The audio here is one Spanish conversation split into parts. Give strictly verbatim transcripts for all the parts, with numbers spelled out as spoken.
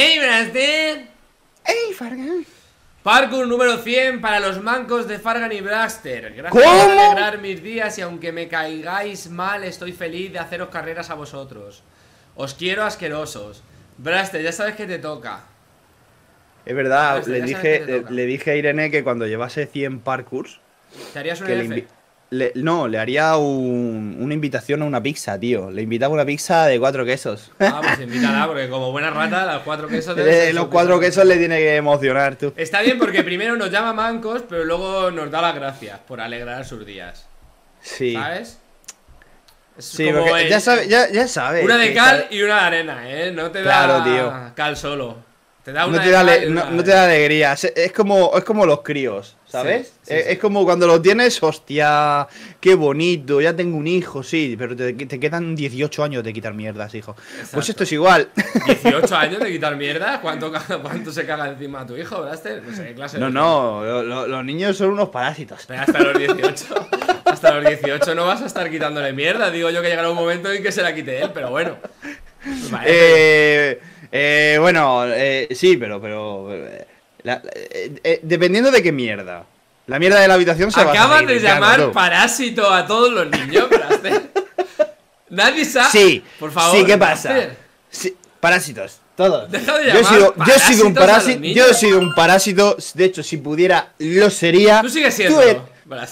¡Hey, Braster! ¡Hey, Fargan! Parkour número cien para los mancos de Fargan y Braster. Gracias por alegrar mis días y aunque me caigáis mal, estoy feliz de haceros carreras a vosotros. Os quiero asquerosos. Braster, ya sabes que te toca. Es verdad, Braster, le, dije, le, le dije a Irene que cuando llevase cien parkours... ¿Te harías un L F? Le, no, le haría un, una invitación a una pizza, tío. Le invitaba una pizza de cuatro quesos. Ah, pues invítala, porque como buena rata, las cuatro quesos... Eh, los cuatro quesos le tiene que emocionar, tú. Está bien porque primero nos llama mancos, pero luego nos da las gracias por alegrar sus días. Sí. ¿Sabes? Es sí, como porque el, ya sabes. Ya, ya sabe, una de cal sabe. Y una de arena, ¿eh? No te claro, da tío. Cal solo. Te da una no, te da mal, no, no te da alegría, es, es, como, es como los críos, ¿sabes? Sí, sí, es, sí. Es como cuando los tienes, hostia, qué bonito, ya tengo un hijo, sí, pero te, te quedan dieciocho años de quitar mierdas, hijo. Exacto. Pues esto es igual. ¿dieciocho años de quitar mierdas? ¿Cuánto, cuánto se caga encima a tu hijo, Braster? No sé qué clase. No, no, lo, lo, los niños son unos parásitos. Pero hasta los dieciocho, hasta los dieciocho no vas a estar quitándole mierda, digo yo que llegará un momento en que se la quite él, pero bueno. Vale. Eh... Eh, bueno, eh, sí, pero, pero eh, la, eh, eh, dependiendo de qué mierda. La mierda de la habitación se va a salir. Acabas de llamar claro, parásito a todos los niños, Braster. Nadie sabe. Sí, por favor. Sí, ¿qué pasa? Sí, parásitos, todos. Deja de llamar. Yo he sido, yo he sido un parásito. Yo he sido un parásito. De hecho, si pudiera, lo sería. Tú sigues siendo. Tú, er,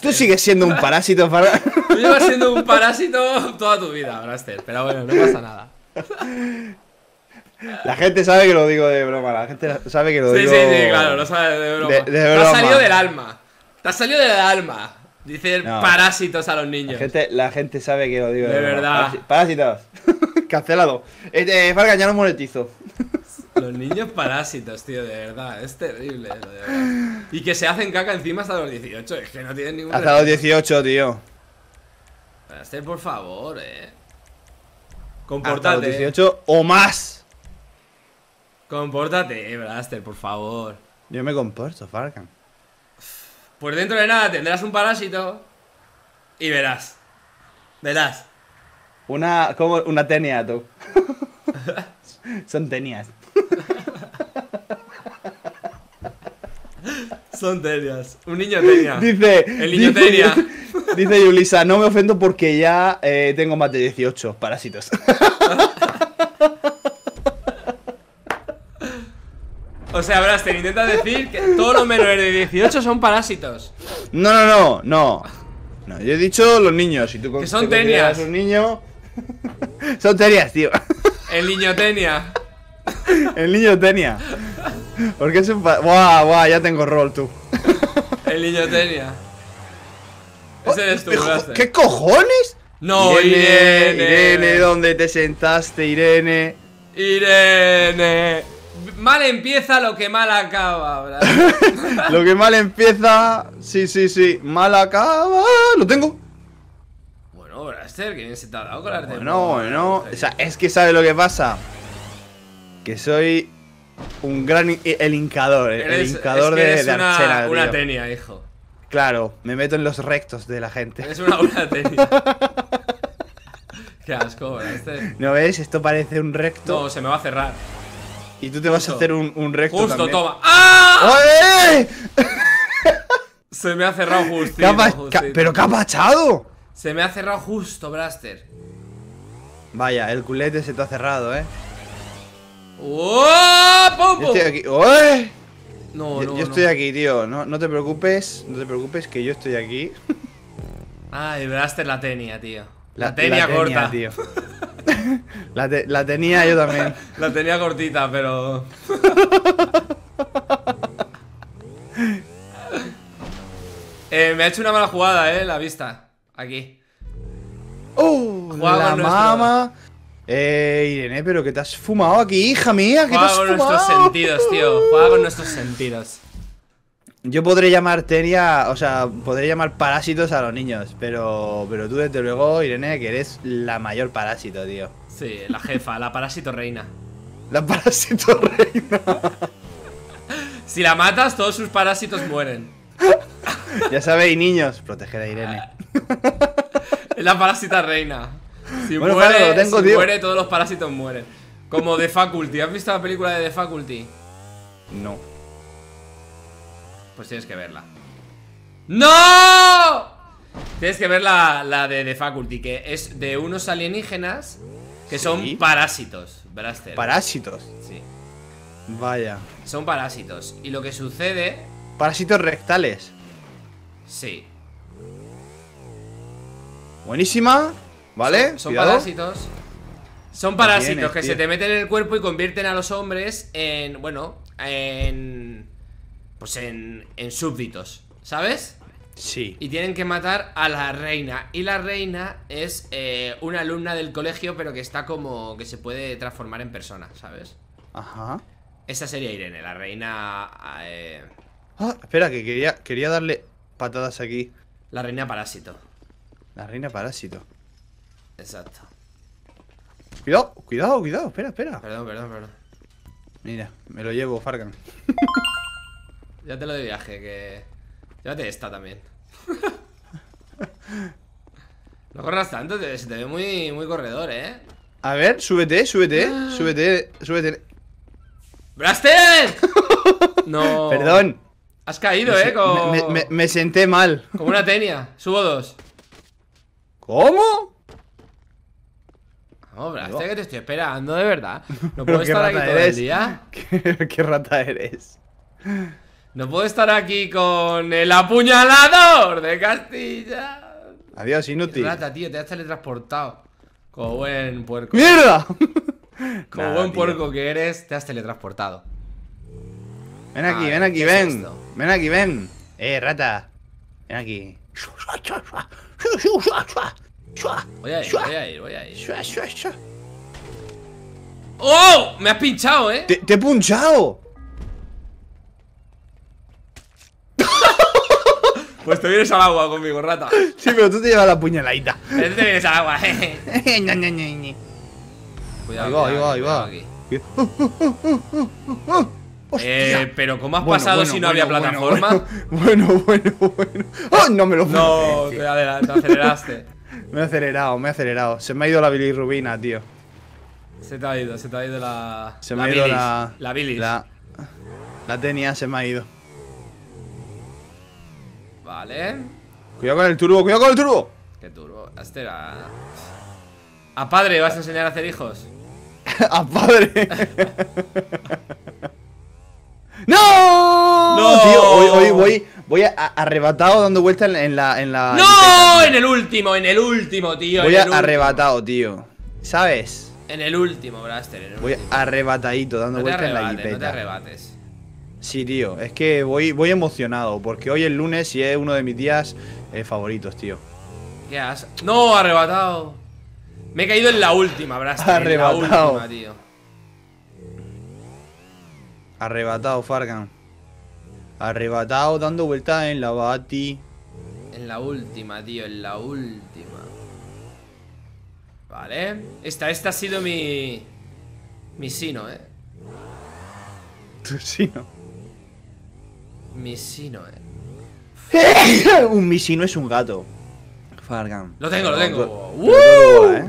tú sigues siendo un parásito. Para... Tú llevas siendo un parásito toda tu vida, Braster. Pero bueno, no pasa nada. La gente sabe que lo digo de broma, la gente sabe que lo sí, digo... Sí, sí, claro, lo sabe de broma. De, de broma. Te ha salido del alma, te ha salido del alma, dicen no. Parásitos a los niños. La gente, la gente sabe que lo digo de, de verdad. Broma. Parásitos, cancelado. Este, Fargan, ya no monetizo. Los niños parásitos, tío, de verdad, es terrible. Lo de verdad. Y que se hacen caca encima hasta los dieciocho, es que no tienen ningún... Hasta los dieciocho, tío. Braster, por favor, eh. Comportate. Hasta los dieciocho o más. Compórtate, Braster, por favor. Yo me comporto, Fargan. Pues dentro de nada tendrás un parásito y verás. Verás. Una... como una tenia, tú. Son tenias. Son tenias. Un niño tenia. Dice... El niño dice, tenia. Dice Yulisa, no me ofendo porque ya eh, tengo más de dieciocho parásitos. O sea, Braster, intenta decir que todos los menores de dieciocho son parásitos. No, no, no, no. No, yo he dicho los niños. Si tú que son te tenias. Un niño... Son tenias, tío. El niño tenia. El niño tenia. Porque es un... Guau, guau, ya tengo rol, tú. El niño tenia. Ese eres tú, Braster. ¿Qué cojones? No, Irene. Irene, Irene, ¿dónde te sentaste, Irene? Irene. Mal empieza lo que mal acaba, ¿verdad? Lo que mal empieza. Sí, sí, sí. Mal acaba. Lo tengo. Bueno, Braster, ¿quién se te ha dado con las de... No, bueno. O sea, es que sabe lo que pasa. Que soy un gran... El hincador. El eres, hincador es que eres de, de una, Archena, una tenia, hijo. Claro, me meto en los rectos de la gente. Es una, una tenia. Qué asco, Braster. ¿No ves? Esto parece un recto. No, se me va a cerrar. Y tú te vas justo a hacer un, un recto. Justo, también. Toma. ¡Ah! ¡Oye! Se me ha cerrado justo. Pero ¿qué ha pachado? Se me ha cerrado justo, Braster. Vaya, el culete se te ha cerrado, eh. ¡Oh! ¡Popo! Yo estoy aquí. ¡Oye! No, yo, no, yo estoy no. aquí, tío. No, no te preocupes. No te preocupes que yo estoy aquí. Ay, Braster la tenia, tío. La, la tenia la corta. Tenia, tío. La, te la tenía yo también. La tenía cortita, pero... eh, me ha hecho una mala jugada, eh, la vista. Aquí. ¡Oh! Jugaba la nuestro... mama. Eh, Irene, pero que te has fumado aquí, hija mía. ¿Qué Juega te has con fumado? Nuestros sentidos, tío. Juega con nuestros sentidos. Yo podré llamar tenia, o sea, podré llamar parásitos a los niños, pero pero tú desde luego, Irene, que eres la mayor parásito, tío. Sí, la jefa, la parásito reina. La parásito reina. Si la matas, todos sus parásitos mueren. Ya sabéis, niños, proteger a Irene. Es la parásita reina. Si, bueno, muere, claro, lo tengo, si muere, todos los parásitos mueren. Como The Faculty. ¿Has visto la película de The Faculty? No. Pues tienes que verla. ¡No! Tienes que ver la, la de The Faculty, que es de unos alienígenas que ¿Sí? son parásitos, Braster. ¿Parásitos? Sí. Vaya. Son parásitos. Y lo que sucede... ¿Parásitos rectales? Sí. Buenísima. ¿Vale? Son, son parásitos. Son parásitos tienes, que tío. se te meten en el cuerpo y convierten a los hombres en... Bueno, en... Pues en, en súbditos, ¿sabes? Sí. Y tienen que matar a la reina. Y la reina es eh, una alumna del colegio, pero que está como... Que se puede transformar en persona, ¿sabes? Ajá. Esa sería Irene, la reina... Eh... Ah, espera, que quería, quería darle patadas aquí. La reina parásito. La reina parásito. Exacto. Cuidado, cuidado, cuidado, espera, espera. Perdón, perdón, perdón. Mira, me lo llevo, Fargan. Ya te lo de viaje, que... Llévate esta también. No corras tanto, te, se te ve muy, muy corredor, ¿eh? A ver, súbete, súbete, ah. súbete, súbete. ¡Braster! No. Perdón. Has caído, me, eh, como... me, me, me senté mal. Como una tenia. Subo dos. ¿Cómo? No, Braster, que te estoy esperando, de verdad. No puedo estar aquí todo el día. ¿Qué, qué rata eres? No puedo estar aquí con el apuñalador de Castilla. Adiós, inútil. Qué rata, tío, te has teletransportado. Como buen puerco. ¡Mierda! Como Nada, buen tío. puerco que eres, te has teletransportado. Ven aquí, Ay, ven aquí, ven. Es ven aquí, ven. Eh, rata. Ven aquí. Voy a ir, voy a ir, voy a ir. ¡Oh! Me has pinchado, eh. Te, te he punchado. Pues te vienes al agua conmigo, rata. Sí, pero tú te llevas la puñaladita. Pero tú te vienes al agua, eh. Cuidado, ahí va, cuidado, ahí va, ahí va. Eh, pero ¿cómo has bueno, pasado bueno, si no bueno, había plataforma? Bueno, bueno, bueno, bueno. ¡Oh, no me lo puedo! No, te, te aceleraste. Me he acelerado, me he acelerado. Se me ha ido la bilirrubina, tío. Se te ha ido, se te ha ido la... Se me la ha ido bilis. la... La bilis. La... La tenia se me ha ido. Vale. Cuidado con el turbo, cuidado con el turbo. ¿Qué turbo? Este era... ¿A padre vas a enseñar a hacer hijos? ¡A padre! ¡No! ¡No! Tío, hoy, hoy voy, voy a, a, arrebatado dando vueltas en, en la... En la ¡No! En el último, en el último, tío. Voy en el arrebatado, último. tío. ¿Sabes? En el último, Braster. En el voy último. arrebatadito dando no vueltas en la jipeta. No te arrebates. Sí, tío. Es que voy, voy emocionado porque hoy es lunes y es uno de mis días eh, favoritos, tío. ¿Qué has...? ¡No! Arrebatado. Me he caído en la última, Braster. Arrebatado. En la última, tío. Arrebatado, Fargan. Arrebatado, dando vueltas en la bati. En la última, tío, en la última. Vale. Esta, esta ha sido mi... Mi sino, eh. Tu sino. Mi sino, eh. Un misino es un gato. Fargan. Lo tengo, lo tengo. ¡Woo! Todo, ¿eh?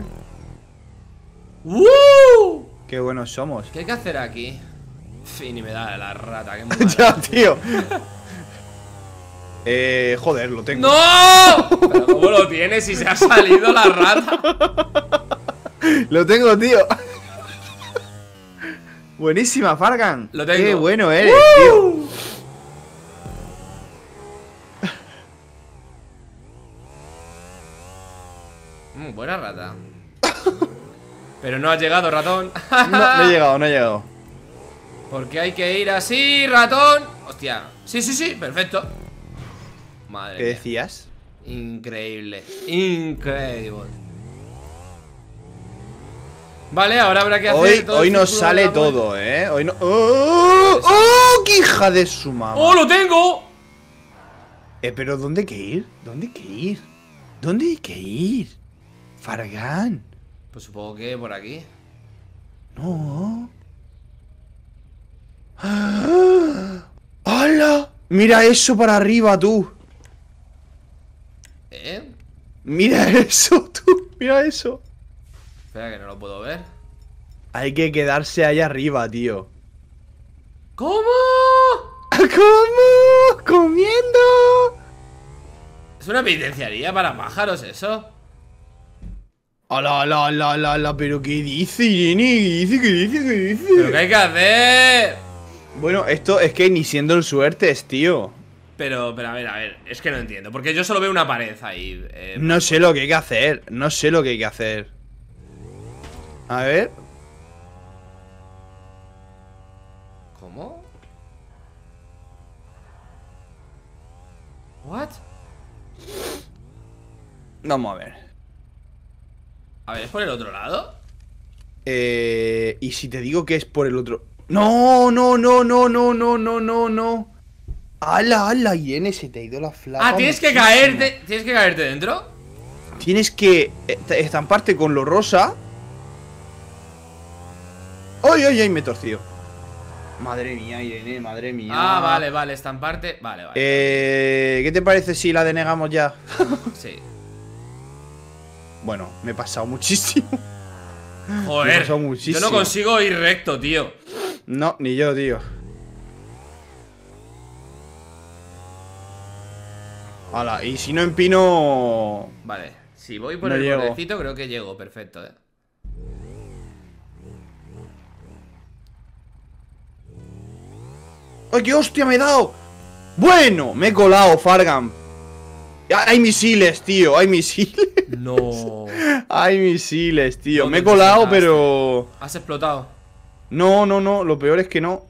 ¡Woo! Qué buenos somos. ¿Qué hay que hacer aquí? Y ni me da la rata, que mala. Ya, tío. eh, joder, lo tengo. ¡No! ¿Pero cómo lo tienes si se ha salido la rata? Lo tengo, tío. Buenísima, Fargan. Lo tengo. Qué bueno eres, ¡Uh! tío. Mm, buena rata. Pero no has llegado, ratón. no, no he llegado, no he llegado. Porque hay que ir así, ratón. Hostia. Sí, sí, sí, perfecto. Madre. ¿Qué mía. decías? Increíble. Increíble. Vale, ahora habrá que hacer hoy, todo. Hoy nos sale todo, eh. Hoy no. ¡Oh! ¡Oh! ¡Qué hija de su mamá! ¡Oh, lo tengo! Eh, pero ¿dónde hay que ir? ¿Dónde hay que ir? ¿Dónde hay que ir? Fargan. Pues supongo que por aquí. No. ¡Hala! Mira eso para arriba, tú. ¿Eh? Mira eso, tú. Mira eso. Espera, que no lo puedo ver. Hay que quedarse allá arriba, tío. ¿Cómo? ¿Cómo? ¡Comiendo! ¿Es una penitenciaría para pájaros eso? ¡Hola, hola, hola, hola, hola! ¿Pero qué dice, Irene? ¿Qué dice, qué dice, qué dice? ¿Pero qué hay que hacer? Bueno, esto es que ni siendo en suertes, tío. Pero, pero a ver, a ver, es que no entiendo. Porque yo solo veo una pared ahí. Eh, no sé lo que hay que hacer, no sé lo que hay que hacer. A ver. ¿Cómo? ¿What? Vamos a ver. A ver, ¿es por el otro lado? Eh. ¿Y si te digo que es por el otro? No, no, no, no, no, no, no, no, no. ¡Hala, hala! Irene, se te ha ido la flapa. Ah, tienes muchísimo. que caerte. ¿Tienes que caerte dentro? Tienes que estamparte con lo rosa. ¡Ay, ay, ay! Me he torcido. Madre mía, Irene, madre mía. Ah, vale, vale, estamparte. Vale, vale. Eh. ¿Qué te parece si la denegamos ya? Sí. Bueno, me he pasado muchísimo. Joder. Me he pasado muchísimo. Yo no consigo ir recto, tío. No, ni yo, tío. Hala, y si no empino... Vale, si voy por no el llego. bordecito creo que llego, perfecto, eh. ¡Ay, qué hostia me he dado! Bueno, me he colado, Fargan. Hay misiles, tío, hay misiles. No. Hay misiles, tío. No, me he colado, pero... Has explotado. No, no, no, lo peor es que no.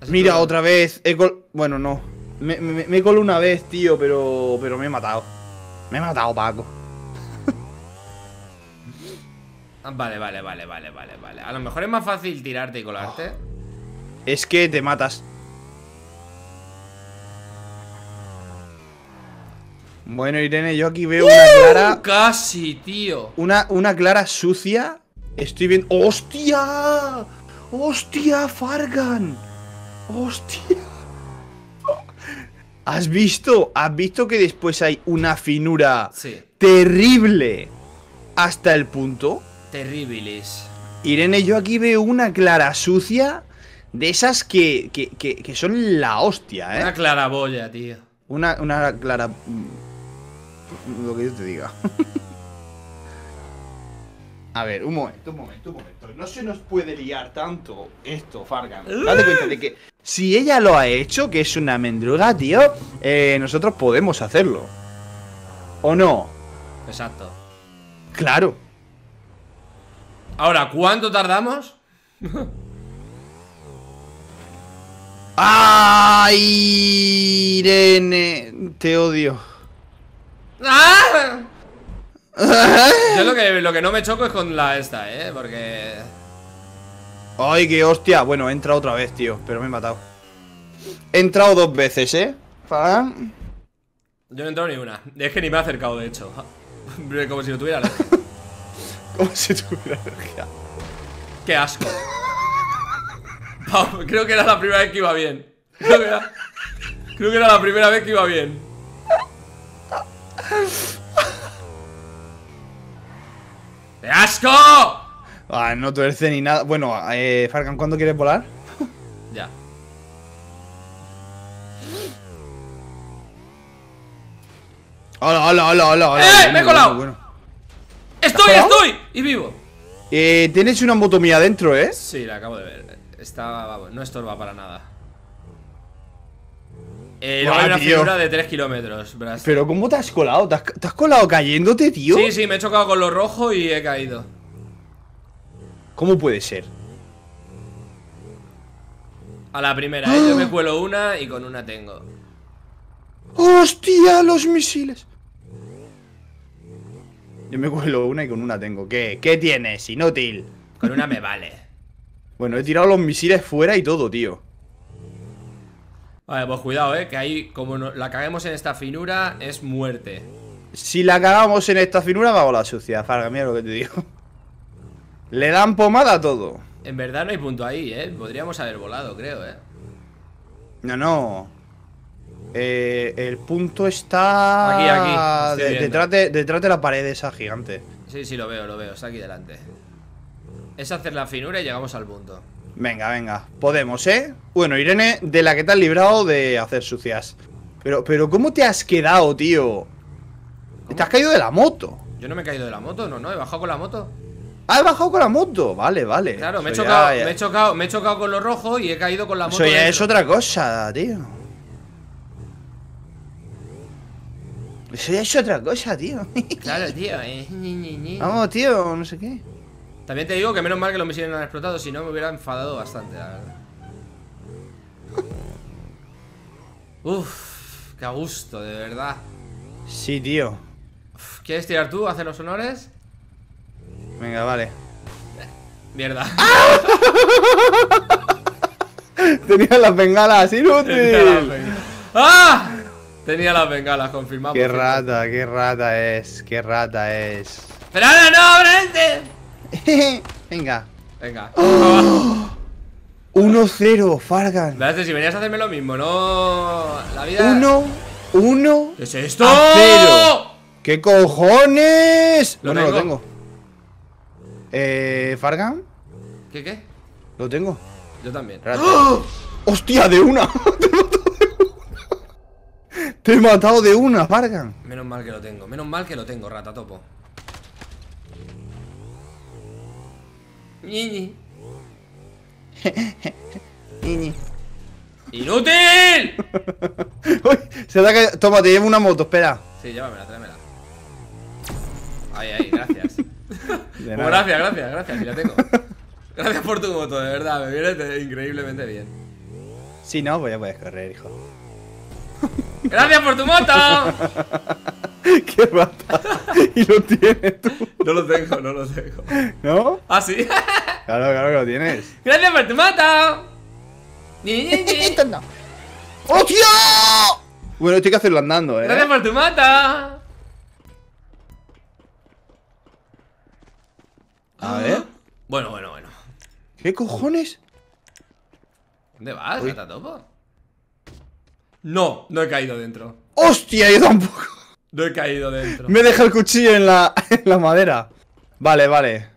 Mira, explotado? otra vez. He col... Bueno, no. Me, me, me colo una vez, tío, pero pero me he matado. Me he matado, Paco. Vale, vale, vale, vale, vale, vale. A lo mejor es más fácil tirarte y colarte. Oh. Es que te matas. Bueno, Irene, yo aquí veo uh, una clara... Casi, tío. Una, una clara sucia. Estoy viendo... ¡Hostia! ¡Hostia, Fargan! ¡Hostia! ¿Has visto? ¿Has visto que después hay una finura sí. terrible hasta el punto? Terribles. Irene, yo aquí veo una clara sucia de esas que, que, que, que son la hostia, ¿eh? Una claraboya, tío. Una, una clara... Lo que yo te diga. A ver, un momento, un momento, un momento. No se nos puede liar tanto esto, Fargan. Date cuenta de que si ella lo ha hecho, que es una mendruga, tío, eh, nosotros podemos hacerlo. ¿O no? Exacto. Claro. Ahora, ¿cuánto tardamos? ¡Ay, Irene! Te odio. ¡Ah! Yo lo que, lo que no me choco es con la esta, eh, porque... Ay, qué hostia. Bueno, he entrado otra vez, tío, pero me he matado. He entrado dos veces, eh. Fargan. Yo no he entrado ni una. Es que ni me he acercado, de hecho. Como si no tuviera alergia. Como si tuviera alergia. Qué asco. Pau, creo que era la primera vez que iba bien. Creo que era, creo que era la primera vez que iba bien. ¡Qué asco! Ah, no tuerce ni nada. Bueno, eh, Fargan, ¿cuándo quieres volar? Ya. Hola, hola, hola, hola, hola. ¡Eh! Bueno, ¡me he colado! Bueno, bueno. ¡Estoy, estoy! ¡Y vivo! Eh, tienes una motomía dentro, ¿eh? Sí, la acabo de ver. Está, no estorba para nada. Eh, no hay una figura de tres kilómetros, Braster. Pero ¿cómo te has colado? ¿Te has, ¿Te has colado cayéndote, tío? Sí, sí, me he chocado con lo rojo y he caído. ¿Cómo puede ser? A la primera, ¿eh? Yo me cuelo una y con una tengo. ¡Hostia, los misiles! Yo me cuelo una y con una tengo. ¿Qué? ¿Qué tienes? Inútil. Con una me vale. Bueno, he tirado los misiles fuera y todo, tío. Vale, pues cuidado, eh, que ahí, como no, la caguemos en esta finura, es muerte. Si la cagamos en esta finura, va a la sucia, Fargan, mira lo que te digo. Le dan pomada a todo. En verdad no hay punto ahí, eh. Podríamos haber volado, creo, eh. No, no. Eh, el punto está... Aquí, aquí. De, detrás, de, detrás de la pared esa gigante. Sí, sí, lo veo, lo veo, está aquí delante. Es hacer la finura y llegamos al punto. Venga, venga, podemos, ¿eh? Bueno, Irene, de la que te has librado de hacer sucias. Pero, pero, ¿cómo te has quedado, tío? ¿Cómo? Te has caído de la moto. Yo no me he caído de la moto, no, no, he bajado con la moto. Ah, he bajado con la moto, vale, vale. Claro, me he, chocado, ya, ya. me he chocado me he chocado con lo rojo y he caído con la moto. Eso ya dentro. Es otra cosa, tío. Eso ya es otra cosa, tío. Claro, tío, eh. Vamos, tío, no sé qué. También te digo que menos mal que los misiles no han explotado, si no me hubiera enfadado bastante, la verdad. Uff, qué a gusto, de verdad. Sí, tío. Uf, ¿quieres tirar tú? ¿Hacer los honores? Venga, vale. Mierda. ¡Ah! Tenía las bengalas, inútil. Tenía las bengalas. ¡Ah! Tenía las bengalas, confirmamos. Qué rata, qué rata es, qué rata es. ¡Pero ahora no, Brente! Venga. Venga. ¡Oh! uno cero, Fargan. Verás, si venías a hacerme lo mismo, no. La vida. uno uno. ¿Qué es esto? ¡Cero! ¿Qué cojones? ¿Lo bueno, tengo? Lo tengo. Eh. ¿Fargan? ¿Qué, qué? Lo tengo. Yo también. ¡Oh! ¡Hostia, de una! Te he matado de una, Fargan. Menos mal que lo tengo, menos mal que lo tengo, rata topo. Niñi. Niñi. ¡Inútil! Uy, se da que... Toma, te llevo una moto, espera. Sí, llévamela, tráemela. Ahí, ahí, gracias. Bueno, gracias, gracias, gracias, y la tengo. Gracias por tu moto, de verdad, me viene increíblemente bien. Si no, pues ya puedes correr, hijo. ¡Gracias por tu moto! ¡Qué rata! ¿Y lo tienes tú? No lo tengo, no lo tengo. ¿No? ¿Ah, sí? Claro, claro que lo tienes. ¡Gracias por tu moto! ¡Ni, ni, ni! No. ¡Hostia! Bueno, esto hay que hacerlo andando, eh. ¡Gracias por tu moto! A ver. Bueno, bueno, bueno. ¿Qué cojones? ¿Dónde vas, rata topo? No, no he caído dentro. ¡Hostia, yo tampoco! No he caído dentro. Me deja el cuchillo en la, en la madera. Vale, vale.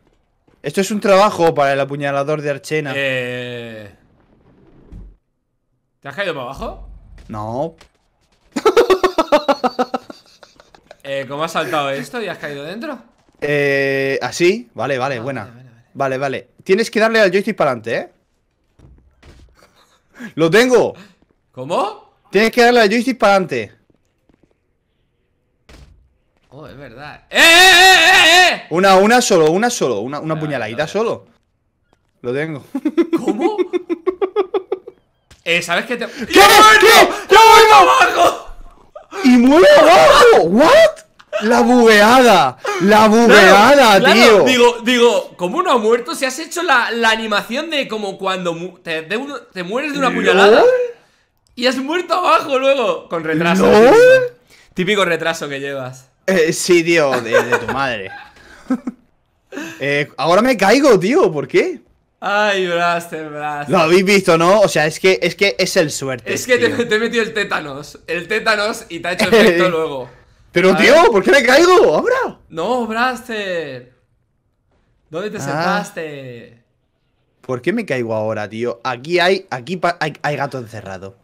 Esto es un trabajo para el apuñalador de Archena. Eh... ¿Te has caído para abajo? No. eh, ¿Cómo has saltado esto y has caído dentro? Eh... Así, vale, vale, ah, buena. Vale vale, vale. vale, vale. Tienes que darle al joystick para adelante, ¿eh? ¡Lo tengo! ¿Cómo? Tienes que darle al joystick para adelante. Oh, es verdad. ¡Eh, eh, eh, eh! Una, una solo, una solo. Una, una no, puñaladita no, no, no. solo. Lo tengo. ¿Cómo? eh, ¿sabes qué te...? ¿Qué? ¿Qué? ¿Qué? ¡Yo abajo! ¡Y muero abajo! ¿What? La bugueada. La bugueada, claro, tío. Claro. Digo, digo, ¿cómo no ha muerto? Si has hecho la, la animación de como cuando mu te, de un, te mueres de una puñalada. Y has muerto abajo luego. Con retraso. ¿No? Típico retraso que llevas. Eh, sí, tío, de, de tu madre. eh, ahora me caigo, tío, ¿por qué? Ay, Braster, Braster. Lo habéis visto, ¿no? O sea, es que es, que es el suerte. Es que te, te he metido el tétanos. El tétanos y te ha hecho efecto luego. Pero, tío, ¿por qué me caigo ahora? No, Braster. ¿Dónde te ah. sentaste? ¿Por qué me caigo ahora, tío? Aquí hay, aquí hay, hay gato encerrado.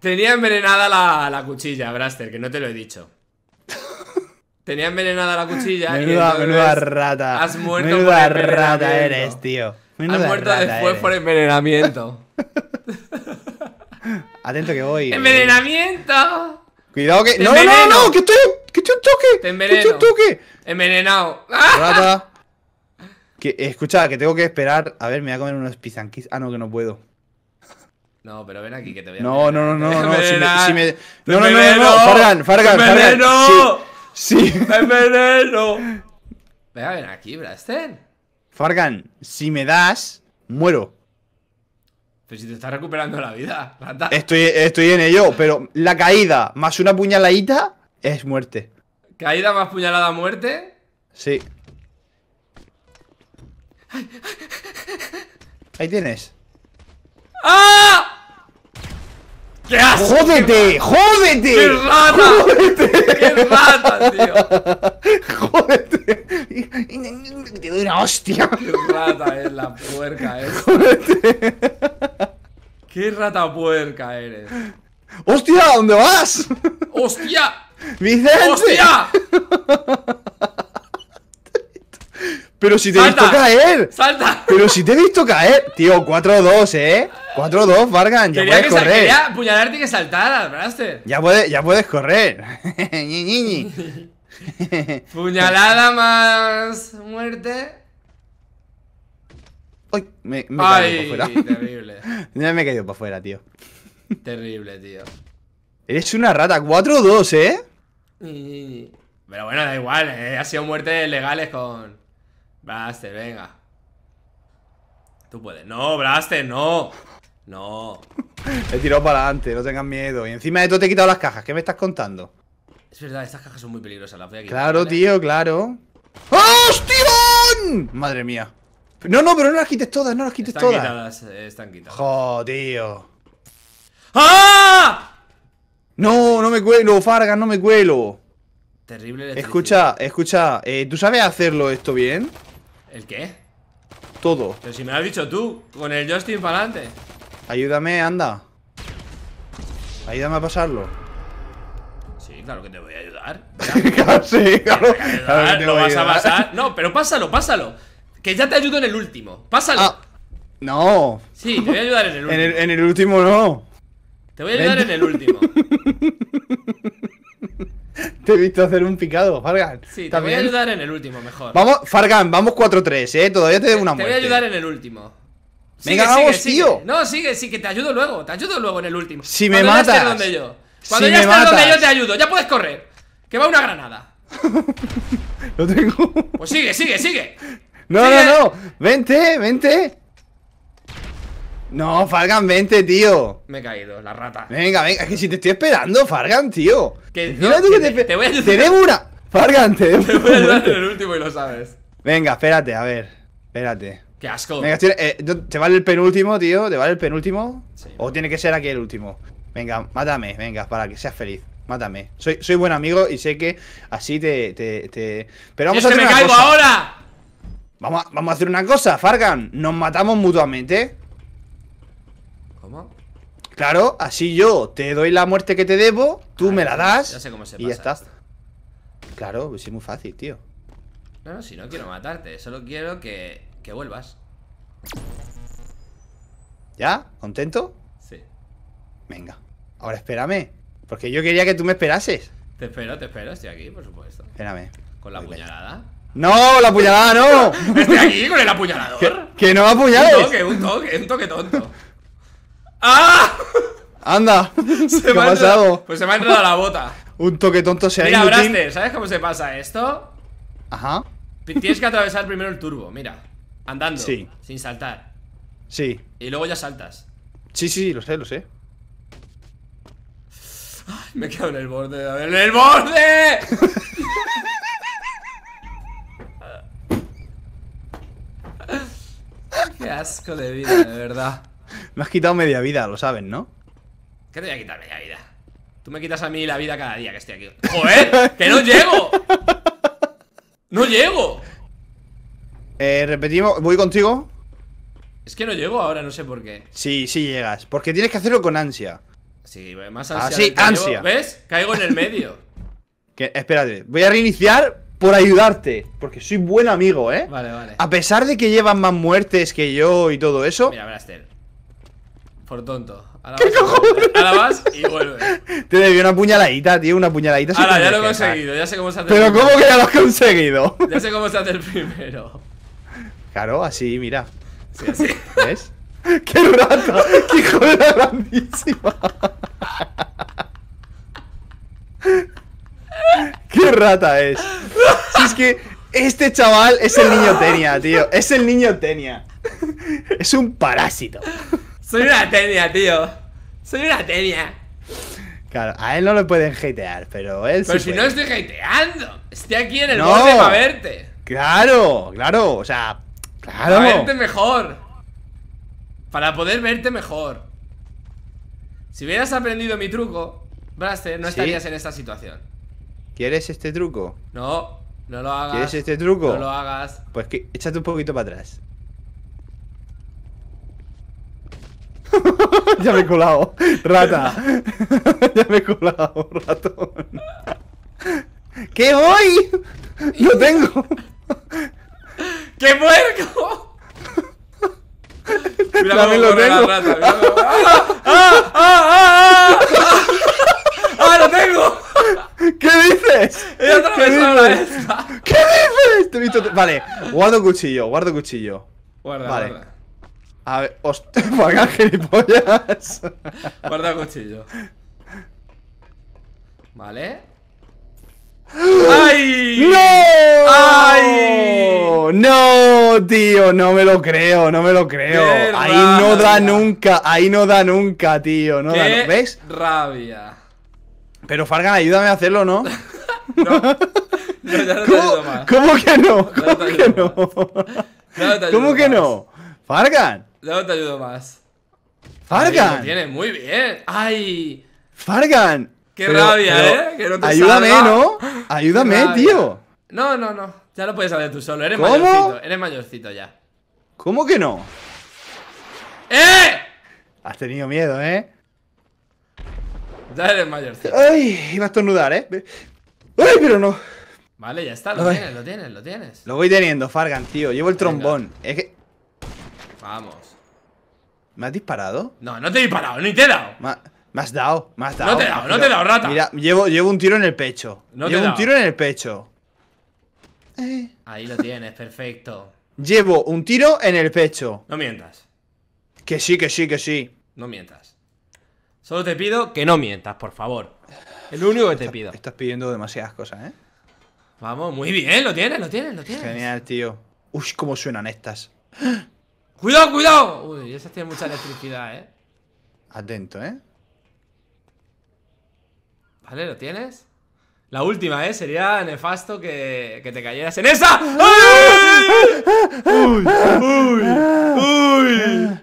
Tenía envenenada la, la cuchilla, Braster, que no te lo he dicho. Tenía envenenada la cuchilla. Menuda, y menuda rata. Has muerto menuda por rata eres, tío. Menuda has muerto rata después eres. Por envenenamiento. Atento que voy. ¡Envenenamiento! Cuidado que... No, no, no, no, que estoy, que estoy un toque. Te enveneno. Que estoy un toque. Envenenado. Rata. Que, escucha, que tengo que esperar. A ver, me voy a comer unos pizanquis. Ah, no, que no puedo. No, pero ven aquí que te voy a... No, no, no, no, no, si me, si me... No, no, no, no, Fargan, Fargan, Fargan. Sí, sí. ¡Me enveneno! Venga, ven aquí, Braster. Fargan, si me das, muero. Pero si te estás recuperando la vida, rata. Estoy, estoy en ello, pero la caída más una puñaladita es muerte. ¿Caída más puñalada muerte? Sí. Ahí tienes. ¡Ah! ¡Qué asco! ¡Jódete! ¡Jódete! ¡Qué rata! ¡Jódete! ¡Qué rata, tío! ¡Jódete! Te doy una hostia. Qué rata es la puerca esta. Jódete. Qué rata puerca eres. ¡Hostia! ¿Dónde vas? ¡Hostia! ¡Vicente! ¡Hostia! Pero si te he visto caer. ¡Salta! Pero si te he visto caer. Tío, cuatro dos, ¿eh? cuatro dos, Fargan. Ya puedes correr. Quería apuñalarte y que saltaras, Braster. Ya puedes, ya puedes correr. Puñalada más muerte. Ay, me, me Ay, he caído para afuera. Terrible. Me he caído para afuera, tío. Terrible, tío. Eres una rata. cuatro dos, ¿eh? Pero bueno, da igual. Eh. Ha sido muertes legales con... Braster, venga. Tú puedes. No, Braster, no. No. He tirado para adelante, no tengas miedo. Y encima de todo te he quitado las cajas. ¿Qué me estás contando? Es verdad, estas cajas son muy peligrosas. Las voy a quitar. Claro, ¿vale? Tío, claro. ¡Hostión! Madre mía. No, no, pero no las quites todas, no las quites están todas. Quitadas, están quitadas. ¡Jo, tío! ¡Ah! No, no me cuelo, Fargan, no me cuelo. Terrible. Escucha, escucha. Eh, ¿Tú sabes hacerlo esto bien? ¿El qué? Todo. Pero si me lo has dicho tú, con el joystick para adelante. Ayúdame, anda. Ayúdame a pasarlo. Sí, claro que te voy a ayudar. Claro, sí, claro. Claro que no vas a pasar. No, pero pásalo, pásalo. Que ya te ayudo en el último. Pásalo. Ah, no. Sí, te voy a ayudar en el último. En el, en el último no. Te voy a ayudar en el último. Te he visto hacer un picado, Fargan. Sí, te voy a ayudar en el último, mejor. Vamos, Fargan, vamos cuatro tres, eh. Todavía te debo una muerte. Te voy a ayudar en el último. Venga, sigue, vamos, sigue, tío. Sigue. No, sigue, sí, que te ayudo luego. Te ayudo luego en el último. Si me matas. Cuando ya estés donde yo. Cuando ya estés donde yo te ayudo. Ya puedes correr. Que va una granada. Lo tengo. Pues sigue, sigue, sigue. No, sigue. no, no. Vente, vente. No, Fargan, vente, tío. Me he caído, la rata. Venga, venga, es que si te estoy esperando, Fargan, tío. Que no, tú que te, te, te voy a ayudar. Te debo una. Fargan, te debo. Te voy a ayudar en el último y lo sabes. Venga, espérate, a ver. Espérate. Qué asco. Venga, estoy, eh, ¿te vale el penúltimo, tío? ¿Te vale el penúltimo? Sí, o tiene que ser aquí el último. Venga, mátame, venga, para que seas feliz. Mátame. Soy, soy buen amigo y sé que así te. te, te... Pero vamos a hacer. ¡Es que me caigo ahora! Vamos a, vamos a hacer una cosa, Fargan. Nos matamos mutuamente. ¿Cómo? Claro, así yo te doy la muerte que te debo, tú Ay, me la das ya sé cómo se y pasa ya está. Esto. Claro, pues es muy fácil, tío. No, no, si no quiero matarte, solo quiero que, que vuelvas. ¿Ya? ¿Contento? Sí. Venga, ahora espérame, porque yo quería que tú me esperases. Te espero, te espero, estoy aquí, por supuesto. Espérame. ¿Con la puñalada? ¡No, la puñalada no! ¡Estoy aquí con el apuñalador! ¡Que, que no apuñales! Un toque, un toque, un toque tonto. ¡Ah! Anda, se ¿qué me ha pasado? Pues se me ha enredado la bota. Un toque tonto se ha ido. Mira, Braster, ¿sabes cómo se pasa esto? Ajá. Tienes que atravesar primero el turbo, mira. Andando, sí. Sin saltar. Sí. Y luego ya saltas. Sí, sí, lo sé, lo sé. Ay, me he quedado en el borde. A ver, ¡en el borde! Qué asco de vida, de verdad. Me has quitado media vida, lo sabes, ¿no? ¿Qué te voy a quitar media vida? Tú me quitas a mí la vida cada día que estoy aquí. ¡Joder! ¡Que no llego! ¡No llego! Eh, repetimos, voy contigo. Es que no llego ahora, no sé por qué. Sí, sí llegas, porque tienes que hacerlo con ansia. Sí, más ansia. Ah, sí, ansia. Llevo, ¿ves? Caigo en el medio. Que, espérate, voy a reiniciar por ayudarte, porque soy buen amigo, ¿eh? Vale, vale. A pesar de que llevas más muertes que yo y todo eso. Mira, Braster. Por tonto. Ahora vas, cojones? Ahora vas y vuelves. Te debió una puñaladita, tío. Una puñaladita. Ahora ya lo he conseguido. Ya sé cómo se hace. Pero el ¿cómo que ya lo has conseguido? Ya sé cómo se hace el primero. Claro, así, mira. Sí, así. ¿Ves? ¡Qué rata! ¡Qué hijo de la grandísima! ¡Qué rata es! Si es que este chaval es el niño Tenia, tío. Es el niño Tenia. Es un parásito. Soy una tenia, tío. Soy una tenia. Claro, a él no lo pueden hatear, pero él Pero sí si puede. No estoy hateando. Estoy aquí en el no. borde para verte. Claro, claro, o sea, claro. Para verte mejor. Para poder verte mejor. Si hubieras aprendido mi truco, Braster, no estarías ¿sí? en esta situación. ¿Quieres este truco? No. No lo hagas. ¿Quieres este truco? No lo hagas. Pues que échate un poquito para atrás. Ya me he colado, rata. Ya me he colado, ratón. ¿Qué voy? ¡Lo tengo! ¡Qué puerco! Mira, también lo tengo. La rata, mira cómo... ¡Ah! ¡Ah! ¡Ah! ¡Ah! ¡Ah! ¡Lo tengo! ¿Qué dices? ¿Qué dices? ¿Qué dices? Te he visto... Vale, guardo cuchillo, guardo cuchillo. Guarda, vale. Guarda. A ver, hostia, Fargan, gilipollas. Guarda cuchillo. Vale. ¡Ay! ¡No! ¡Ay! ¡No, tío! No me lo creo, no me lo creo. Qué ahí rabia. No da nunca, ahí no da nunca, tío. No da, ¿no? ¿Ves? Rabia. Pero Fargan, ayúdame a hacerlo, ¿no? No. Yo ya no te ayudo más. ¿Cómo que no? ¿Cómo no que no? No te ¿Cómo que más. No? Fargan. No te ayudo más. Fargan. Tiene muy bien. ¡Ay! Fargan. Qué pero, rabia, pero, ¿eh? Que no te ayúdame, salga. ¿No? Ayúdame, tío. No, no, no. Ya lo puedes hacer tú solo. Eres ¿Cómo? mayorcito. Eres mayorcito ya. ¿Cómo que no? ¡Eh! Has tenido miedo, ¿eh? Ya eres mayorcito. Ay, iba a estornudar, ¿eh? Ay, pero no. Vale, ya está. Lo tienes, lo tienes, lo tienes. Lo voy teniendo, Fargan, tío. Llevo el trombón. Venga. Es que... Vamos. ¿Me has disparado? No, no te he disparado. Ni te he dado. Ma... Me has dado, me has dado. No te he dado, no te he dado, rata. Mira, llevo, llevo un tiro en el pecho. No llevo un tiro en el pecho. Eh. Ahí lo tienes, perfecto. Llevo un tiro en el pecho. No mientas. Que sí, que sí, que sí. No mientas. Solo te pido que no mientas, por favor. Es lo único que te pido. Estás pidiendo demasiadas cosas, ¿eh? Vamos, muy bien, lo tienes, lo tienes, lo tienes. Genial, tío. Uy, cómo suenan estas. ¡Cuidado, cuidado! Uy, esas tienen mucha electricidad, ¿eh? Atento, ¿eh? Vale, ¿lo tienes? La última, ¿eh? Sería nefasto que, que te cayeras en esa. ¡Ay! ¡Uy! ¡Uy! ¡Uy!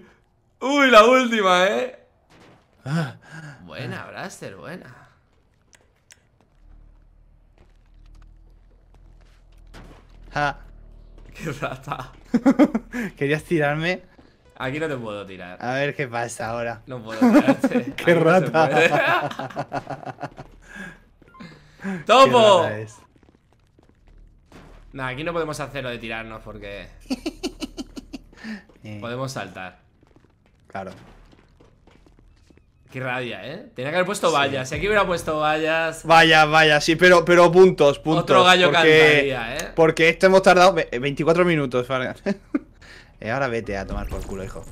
¡Uy! La última, ¿eh? Buena, Braster, buena. ¡Qué rata! ¿Querías tirarme? Aquí no te puedo tirar. A ver qué pasa ahora. No puedo tirarte. ¡Qué aquí rata! No ¡Topo! Qué rata es. Nah, aquí no podemos hacer lo de tirarnos porque... eh. Podemos saltar. Claro. Qué rabia, ¿eh? Tenía que haber puesto vallas. Sí. Aquí hubiera puesto vallas. Vallas, vallas, sí, pero, pero puntos, puntos. Otro gallo porque, cantaría, ¿eh? Porque esto hemos tardado veinticuatro minutos, Fargan. Eh, ahora vete a tomar por culo, hijo.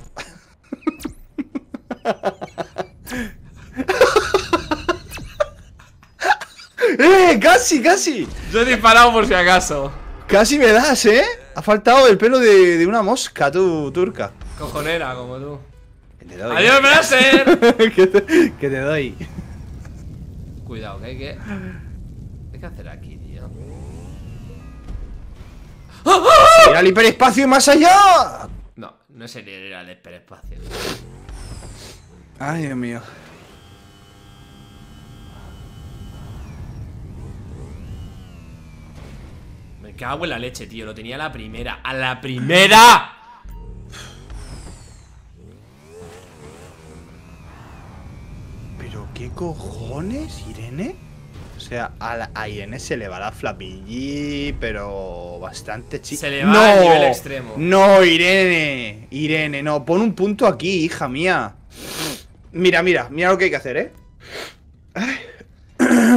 ¡Eh! ¡Casi, casi! Yo he disparado por si acaso. Casi me das, ¿eh? Ha faltado el pelo de, de una mosca, tú, turca. Cojonera, como tú. Que te doy. ¡Adiós, Braster! que, te, que te doy. Cuidado, que hay que... Hay que hacer aquí, tío. ¡Oh, oh! ¡Ir al hiperespacio y más allá! No, no sería ir al hiperespacio. Ay, Dios mío. Me cago en la leche, tío. Lo tenía a la primera. ¡A la primera! ¿Pero qué cojones, Irene? O sea, a, la, a Irene se le va la flapillí, pero bastante chica. Se le va al nivel extremo. No, Irene. Irene, no. Pon un punto aquí, hija mía. Mira, mira. Mira lo que hay que hacer, ¿eh?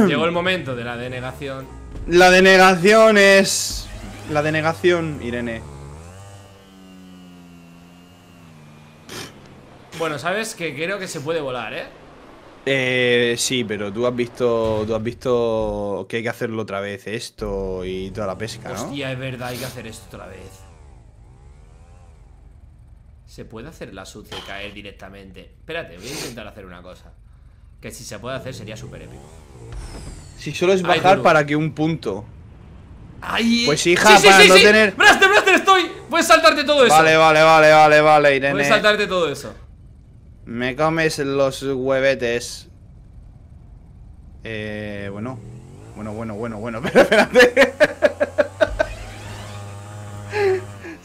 Llegó el momento de la denegación. La denegación es... La denegación, Irene. Bueno, sabes que creo que se puede volar, ¿eh? Eh, sí, pero tú has visto tú has visto que hay que hacerlo otra vez esto y toda la pesca, ¿no? Hostia, es verdad, hay que hacer esto otra vez. Se puede hacer la sucia y caer directamente. Espérate, voy a intentar hacer una cosa. Que si se puede hacer sería súper épico. Si solo es bajar. Ay, para que un punto. Ay. Pues hija, sí, sí, para sí, no sí. tener... ¡Braster, Braster, estoy! Puedes saltarte todo eso. Vale, vale, vale, vale, vale, Irene. Puedes saltarte todo eso. Me comes los huevetes. Eh, bueno. Bueno, bueno, bueno, bueno. Pero espérate.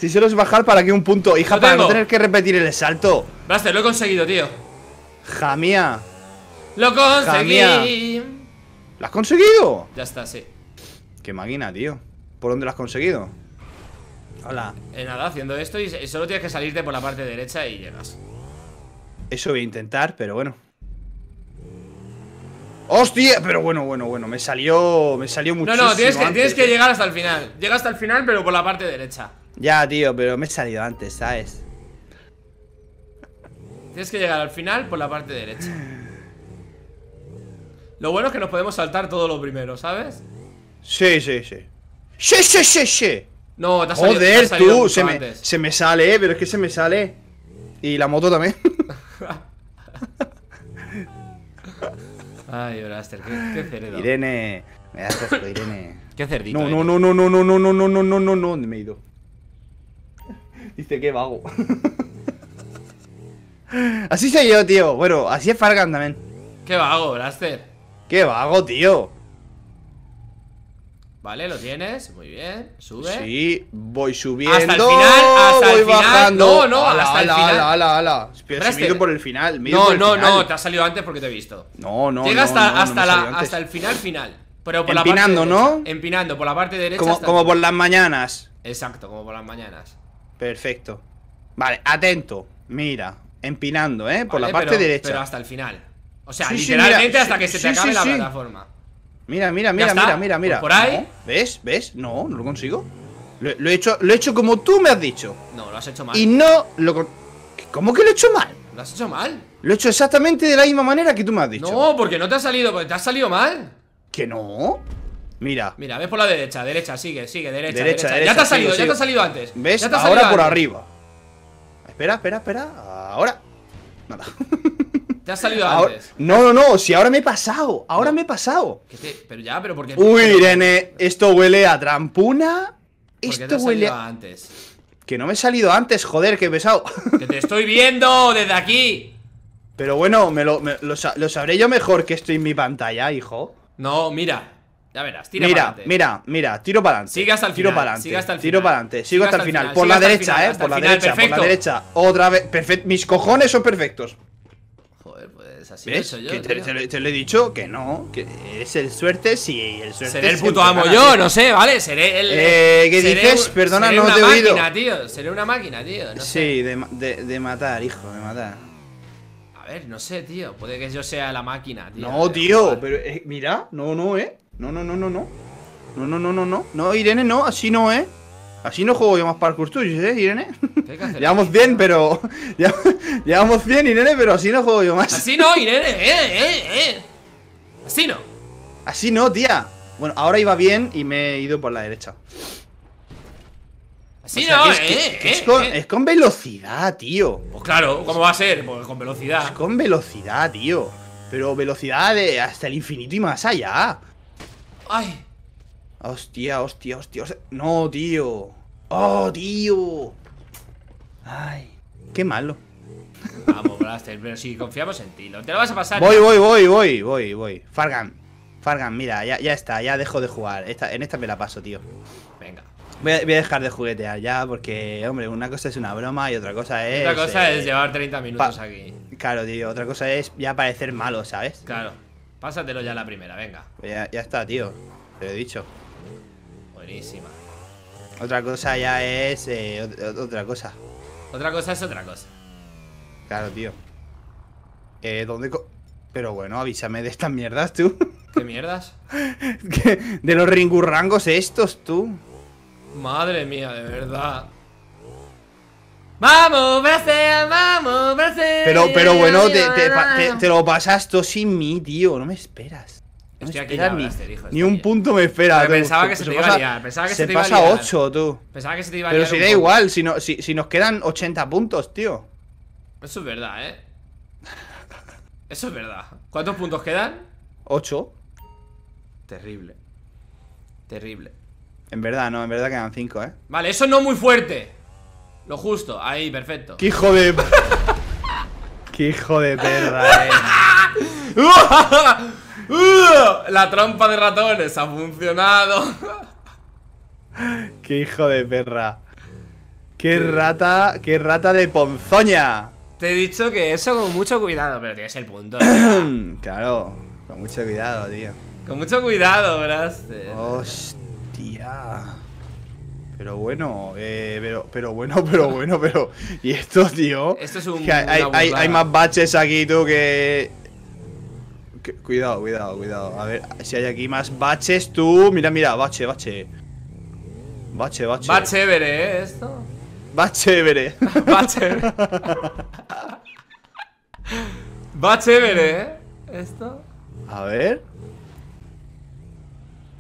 Si solo es bajar para que un punto. Hija, para no tener que repetir el salto. Braster, lo he conseguido, tío. Jamía. Lo conseguí. Jamía. ¿Lo has conseguido? Ya está, sí. Qué máquina, tío. ¿Por dónde lo has conseguido? Hola. Eh, nada, haciendo esto y solo tienes que salirte por la parte derecha y llegas. Eso voy a intentar, pero bueno. ¡Hostia! Pero bueno, bueno, bueno. Me salió. Me salió muchísimo. No, no, tienes que, antes, tienes que llegar hasta el final. Llega hasta el final, pero por la parte derecha. Ya, tío, pero me he salido antes, ¿sabes? Tienes que llegar al final por la parte derecha. Lo bueno es que nos podemos saltar todo lo primero, ¿sabes? Sí, sí, sí. ¡Sí, sí, sí, sí! No, te has salido. Joder, te has tú. Se me, se me sale, pero es que se me sale. Y la moto también. Ay, Braster, qué, qué cerdo. Irene, me das asco, Irene. Qué cerdito. No, no, no, no, no, no, no, no, no, no, no, no, no, me he ido. Dice, qué vago. Así soy yo, tío. Bueno, así es Fargan también. Qué vago, Braster. Qué vago, tío. Vale, lo tienes, muy bien, sube. Sí, voy subiendo. Hasta el final, hasta voy el final. Bajando. No, no, ala, hasta ala, el final. Ala, ala, ala. Pero si me he ido por el final. Me no, por el no, final. No, te has salido antes porque te he visto. No, no, llega no, hasta, no, no, hasta, la, hasta el final, final. Pero por empinando, la parte, ¿no? Empinando por la parte derecha. Como, como por las mañanas. Exacto, como por las mañanas. Perfecto. Vale, atento. Mira, empinando, ¿eh? Por vale, la parte pero, derecha. Pero hasta el final. O sea, sí, literalmente sí, mira, hasta sí, que se te sí, acabe sí, la sí. plataforma. Mira, mira, mira, mira, mira, mira. ¿Por ahí? ¿No? ¿Ves? ¿Ves? No, no lo consigo. Lo, lo, he hecho, lo he hecho como tú me has dicho. No, lo has hecho mal. Y no lo... ¿Cómo que lo he hecho mal? ¿Lo has hecho mal? Lo he hecho exactamente de la misma manera que tú me has dicho. No, porque no te ha salido, porque te ha salido mal. ¿Que no? Mira. Mira, ves por la derecha, derecha, sigue, sigue, derecha, derecha, derecha. derecha Ya te ha salido, sigo, ya sigo. te ha salido antes. ¿Ves? Ya te ha salido ahora antes. Por arriba. Espera, espera, espera. Ahora. Nada. Te has salido ahora, antes. No, no, no, si ahora me he pasado. Ahora no. me he pasado. ¿Qué te, pero ya, pero porque. Uy, Irene, esto huele a trampuna. ¿Por esto qué te has huele a... antes. Que no me he salido antes, joder, que he pesado. Que te estoy viendo desde aquí. Pero bueno, me lo, me, lo, lo sabré yo mejor que estoy en mi pantalla, hijo. No, mira. Ya verás, tira para adelante. Mira, mira, tiro para adelante. Sigue hasta el final. Tiro para adelante. Tiro para adelante. Sigo hasta el final. Por la derecha, eh. Por la derecha, por la derecha. Otra vez. Perfecto. Mis cojones son perfectos. Pues así ¿Ves? Soy yo, que te, te, lo, te lo he dicho que no, que es el suerte, sí, el suerte. Seré el puto amo yo, no sé, ¿vale? Seré el... Eh, ¿qué seré dices? Un, Perdona, seré no te he oído. Seré una máquina, tío, seré una máquina, tío, no Sí, sé. De, de, de matar, hijo, de matar. A ver, no sé, tío, puede que yo sea la máquina, tío. No, tío, pero eh, mira, no, no, eh No, no, no, no, no No, no, no, no, no, no, Irene, no, así no, eh Así no juego yo más parkour tuyos, ¿eh, Irene? Llevamos bien, pero... Llevamos bien, Irene, pero así no juego yo más. Así no, Irene, eh, eh, eh. Así no. Así no, tía. Bueno, ahora iba bien y me he ido por la derecha. Así o sea, no, es, eh, que, eh, que es, con, eh. es con velocidad, tío. Pues claro, ¿cómo va a ser? Pues con velocidad. Es con velocidad, tío. Pero velocidad de hasta el infinito y más allá. Ay... Hostia, hostia, hostia, hostia. No, tío. Oh, tío. Ay, qué malo. Vamos, Braster, pero si confiamos en ti, no te lo vas a pasar. Voy, voy, voy, voy, voy, voy. Fargan, Fargan, mira, ya, ya está, ya dejo de jugar. Esta, en esta me la paso, tío. Venga. Voy a, voy a dejar de juguetear ya, porque, hombre, una cosa es una broma y otra cosa es. Otra cosa eh, es llevar treinta minutos aquí. Claro, tío, otra cosa es ya parecer malo, ¿sabes? Claro. Pásatelo ya la primera, venga. Ya, ya está, tío. Te lo he dicho. Buenísima. Otra cosa ya es eh, otra cosa. Otra cosa es otra cosa. Claro, tío. Eh, ¿dónde co Pero bueno, avísame de estas mierdas, tú. ¿Qué mierdas? ¿Qué? De los ringurrangos estos, tú. Madre mía, de verdad. ¡Vamos, Braster! ¡Vamos, Braster! Pero, pero bueno, te, te, te, te lo pasas tú sin mí, tío. No me esperas. No estoy aquí ya, Braster, hijo, ni un bien. punto me espera. Pensaba que se te iba a liar. Pensaba que se te iba a liar. Se pasa ocho, tú. Pensaba que se te iba a liar. Pero si da igual, si, no, si, si nos quedan ochenta puntos, tío. Eso es verdad, eh. Eso es verdad. ¿Cuántos puntos quedan? ocho. Terrible. Terrible. En verdad, no, en verdad quedan cinco, eh. Vale, eso no muy fuerte. Lo justo, ahí, perfecto. ¡Qué hijo de... ¡Qué hijo de perra, eh! Uh, la trompa de ratones ha funcionado. Qué hijo de perra. ¡Qué rata! ¡Qué rata de ponzoña! Te he dicho que eso con mucho cuidado, pero tienes el punto. Claro, con mucho cuidado, tío. Con mucho cuidado, Braster. Hostia. Pero bueno, eh, pero, pero bueno, pero bueno, pero... ¿Y esto, tío? Esto es un... Hay, hay, hay más baches aquí, tú, que... que... Cuidado, cuidado, cuidado. A ver, si hay aquí más baches, tú... Mira, mira, bache, bache. Bache, bache. Va chévere, ¿eh? Esto. Va chévere. Va chévere. Va chévere, ¿eh? Esto. A ver.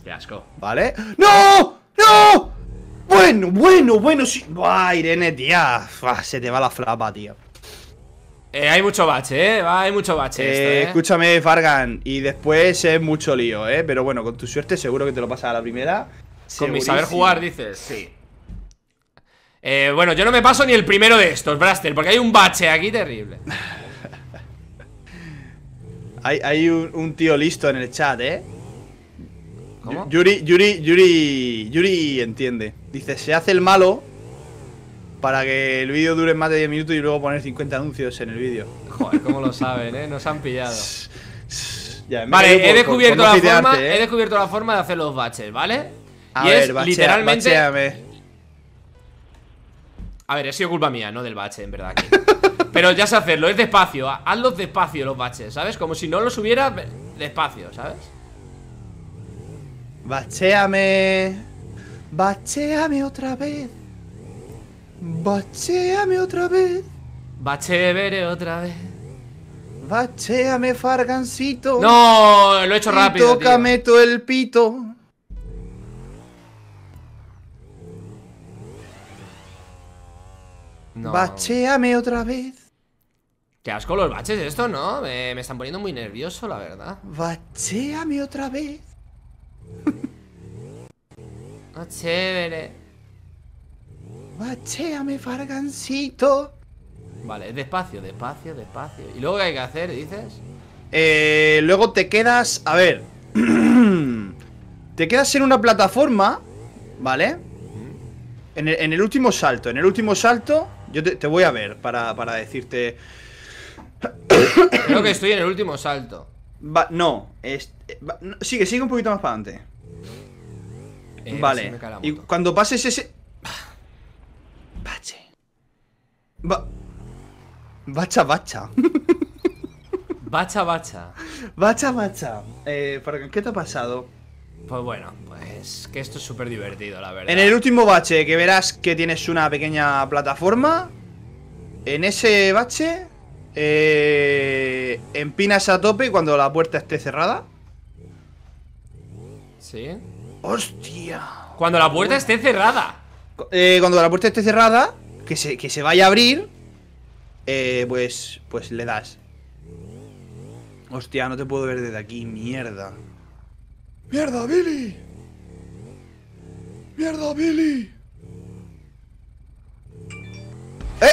Qué asco. Vale. ¡No! ¡No! Bueno, bueno, bueno, sí. Buah, Irene, tía. Buah, se te va la flapa, tío. Eh, hay mucho bache, ¿eh? Hay mucho bache. Eh, esto, ¿eh? Escúchame, Fargan. Y después es mucho lío, ¿eh? Pero bueno, con tu suerte seguro que te lo pasas a la primera. Con mi saber jugar, dices. Sí. Eh, bueno, yo no me paso ni el primero de estos, Braster, porque hay un bache aquí terrible. hay hay un, un tío listo en el chat, ¿eh? ¿Cómo? Yuri, Yuri, Yuri, Yuri entiende. Dice, se hace el malo para que el vídeo dure más de diez minutos y luego poner cincuenta anuncios en el vídeo. Joder, cómo lo saben, ¿eh? Nos han pillado. Ya, vale, por, he, descubierto por, por no la forma, ¿eh? he descubierto la forma de hacer los baches, ¿vale? A y ver, es, bachea, literalmente... Bacheame. A ver, ha sido culpa mía, no del bache, en verdad. Aquí. Pero ya sé hacerlo, es despacio. Hazlos despacio los baches, ¿sabes? Como si no los hubiera despacio, ¿sabes? Bacheame. Bacheame otra vez. Bacheame otra vez. Bacheveré otra vez. Bacheame, Fargancito. No, lo he hecho rápido. Tócame todo el pito. No. Bacheame otra vez. Qué asco los baches esto, ¿no? Me, me están poniendo muy nervioso, la verdad. Bacheame otra vez. Oh, chévere. Bacheame, Fargancito. Vale, despacio, despacio, despacio. ¿Y luego qué hay que hacer, dices? Eh, luego te quedas... A ver. Te quedas en una plataforma, ¿vale? En el, en el último salto, en el último salto... Yo te, te voy a ver para, para decirte... Creo que estoy en el último salto. Va, no, es, va, no. Sigue, sigue un poquito más para adelante. Eh, vale. Y cuando pases ese... Bache. Ba... Bacha, bacha. Bacha, bacha. Bacha, bacha. Eh, ¿qué te ha pasado? Pues bueno, pues que esto es súper divertido, la verdad. En el último bache que verás que tienes una pequeña plataforma. En ese bache eh, empinas a tope cuando la puerta esté cerrada. ¿Sí? ¡Hostia! Cuando la puerta esté cerrada. Eh, cuando la puerta esté cerrada, que se, que se vaya a abrir, eh, pues, pues le das. Hostia, no te puedo ver desde aquí, mierda. ¡Mierda, Billy! ¡Mierda, Billy! ¡Eh!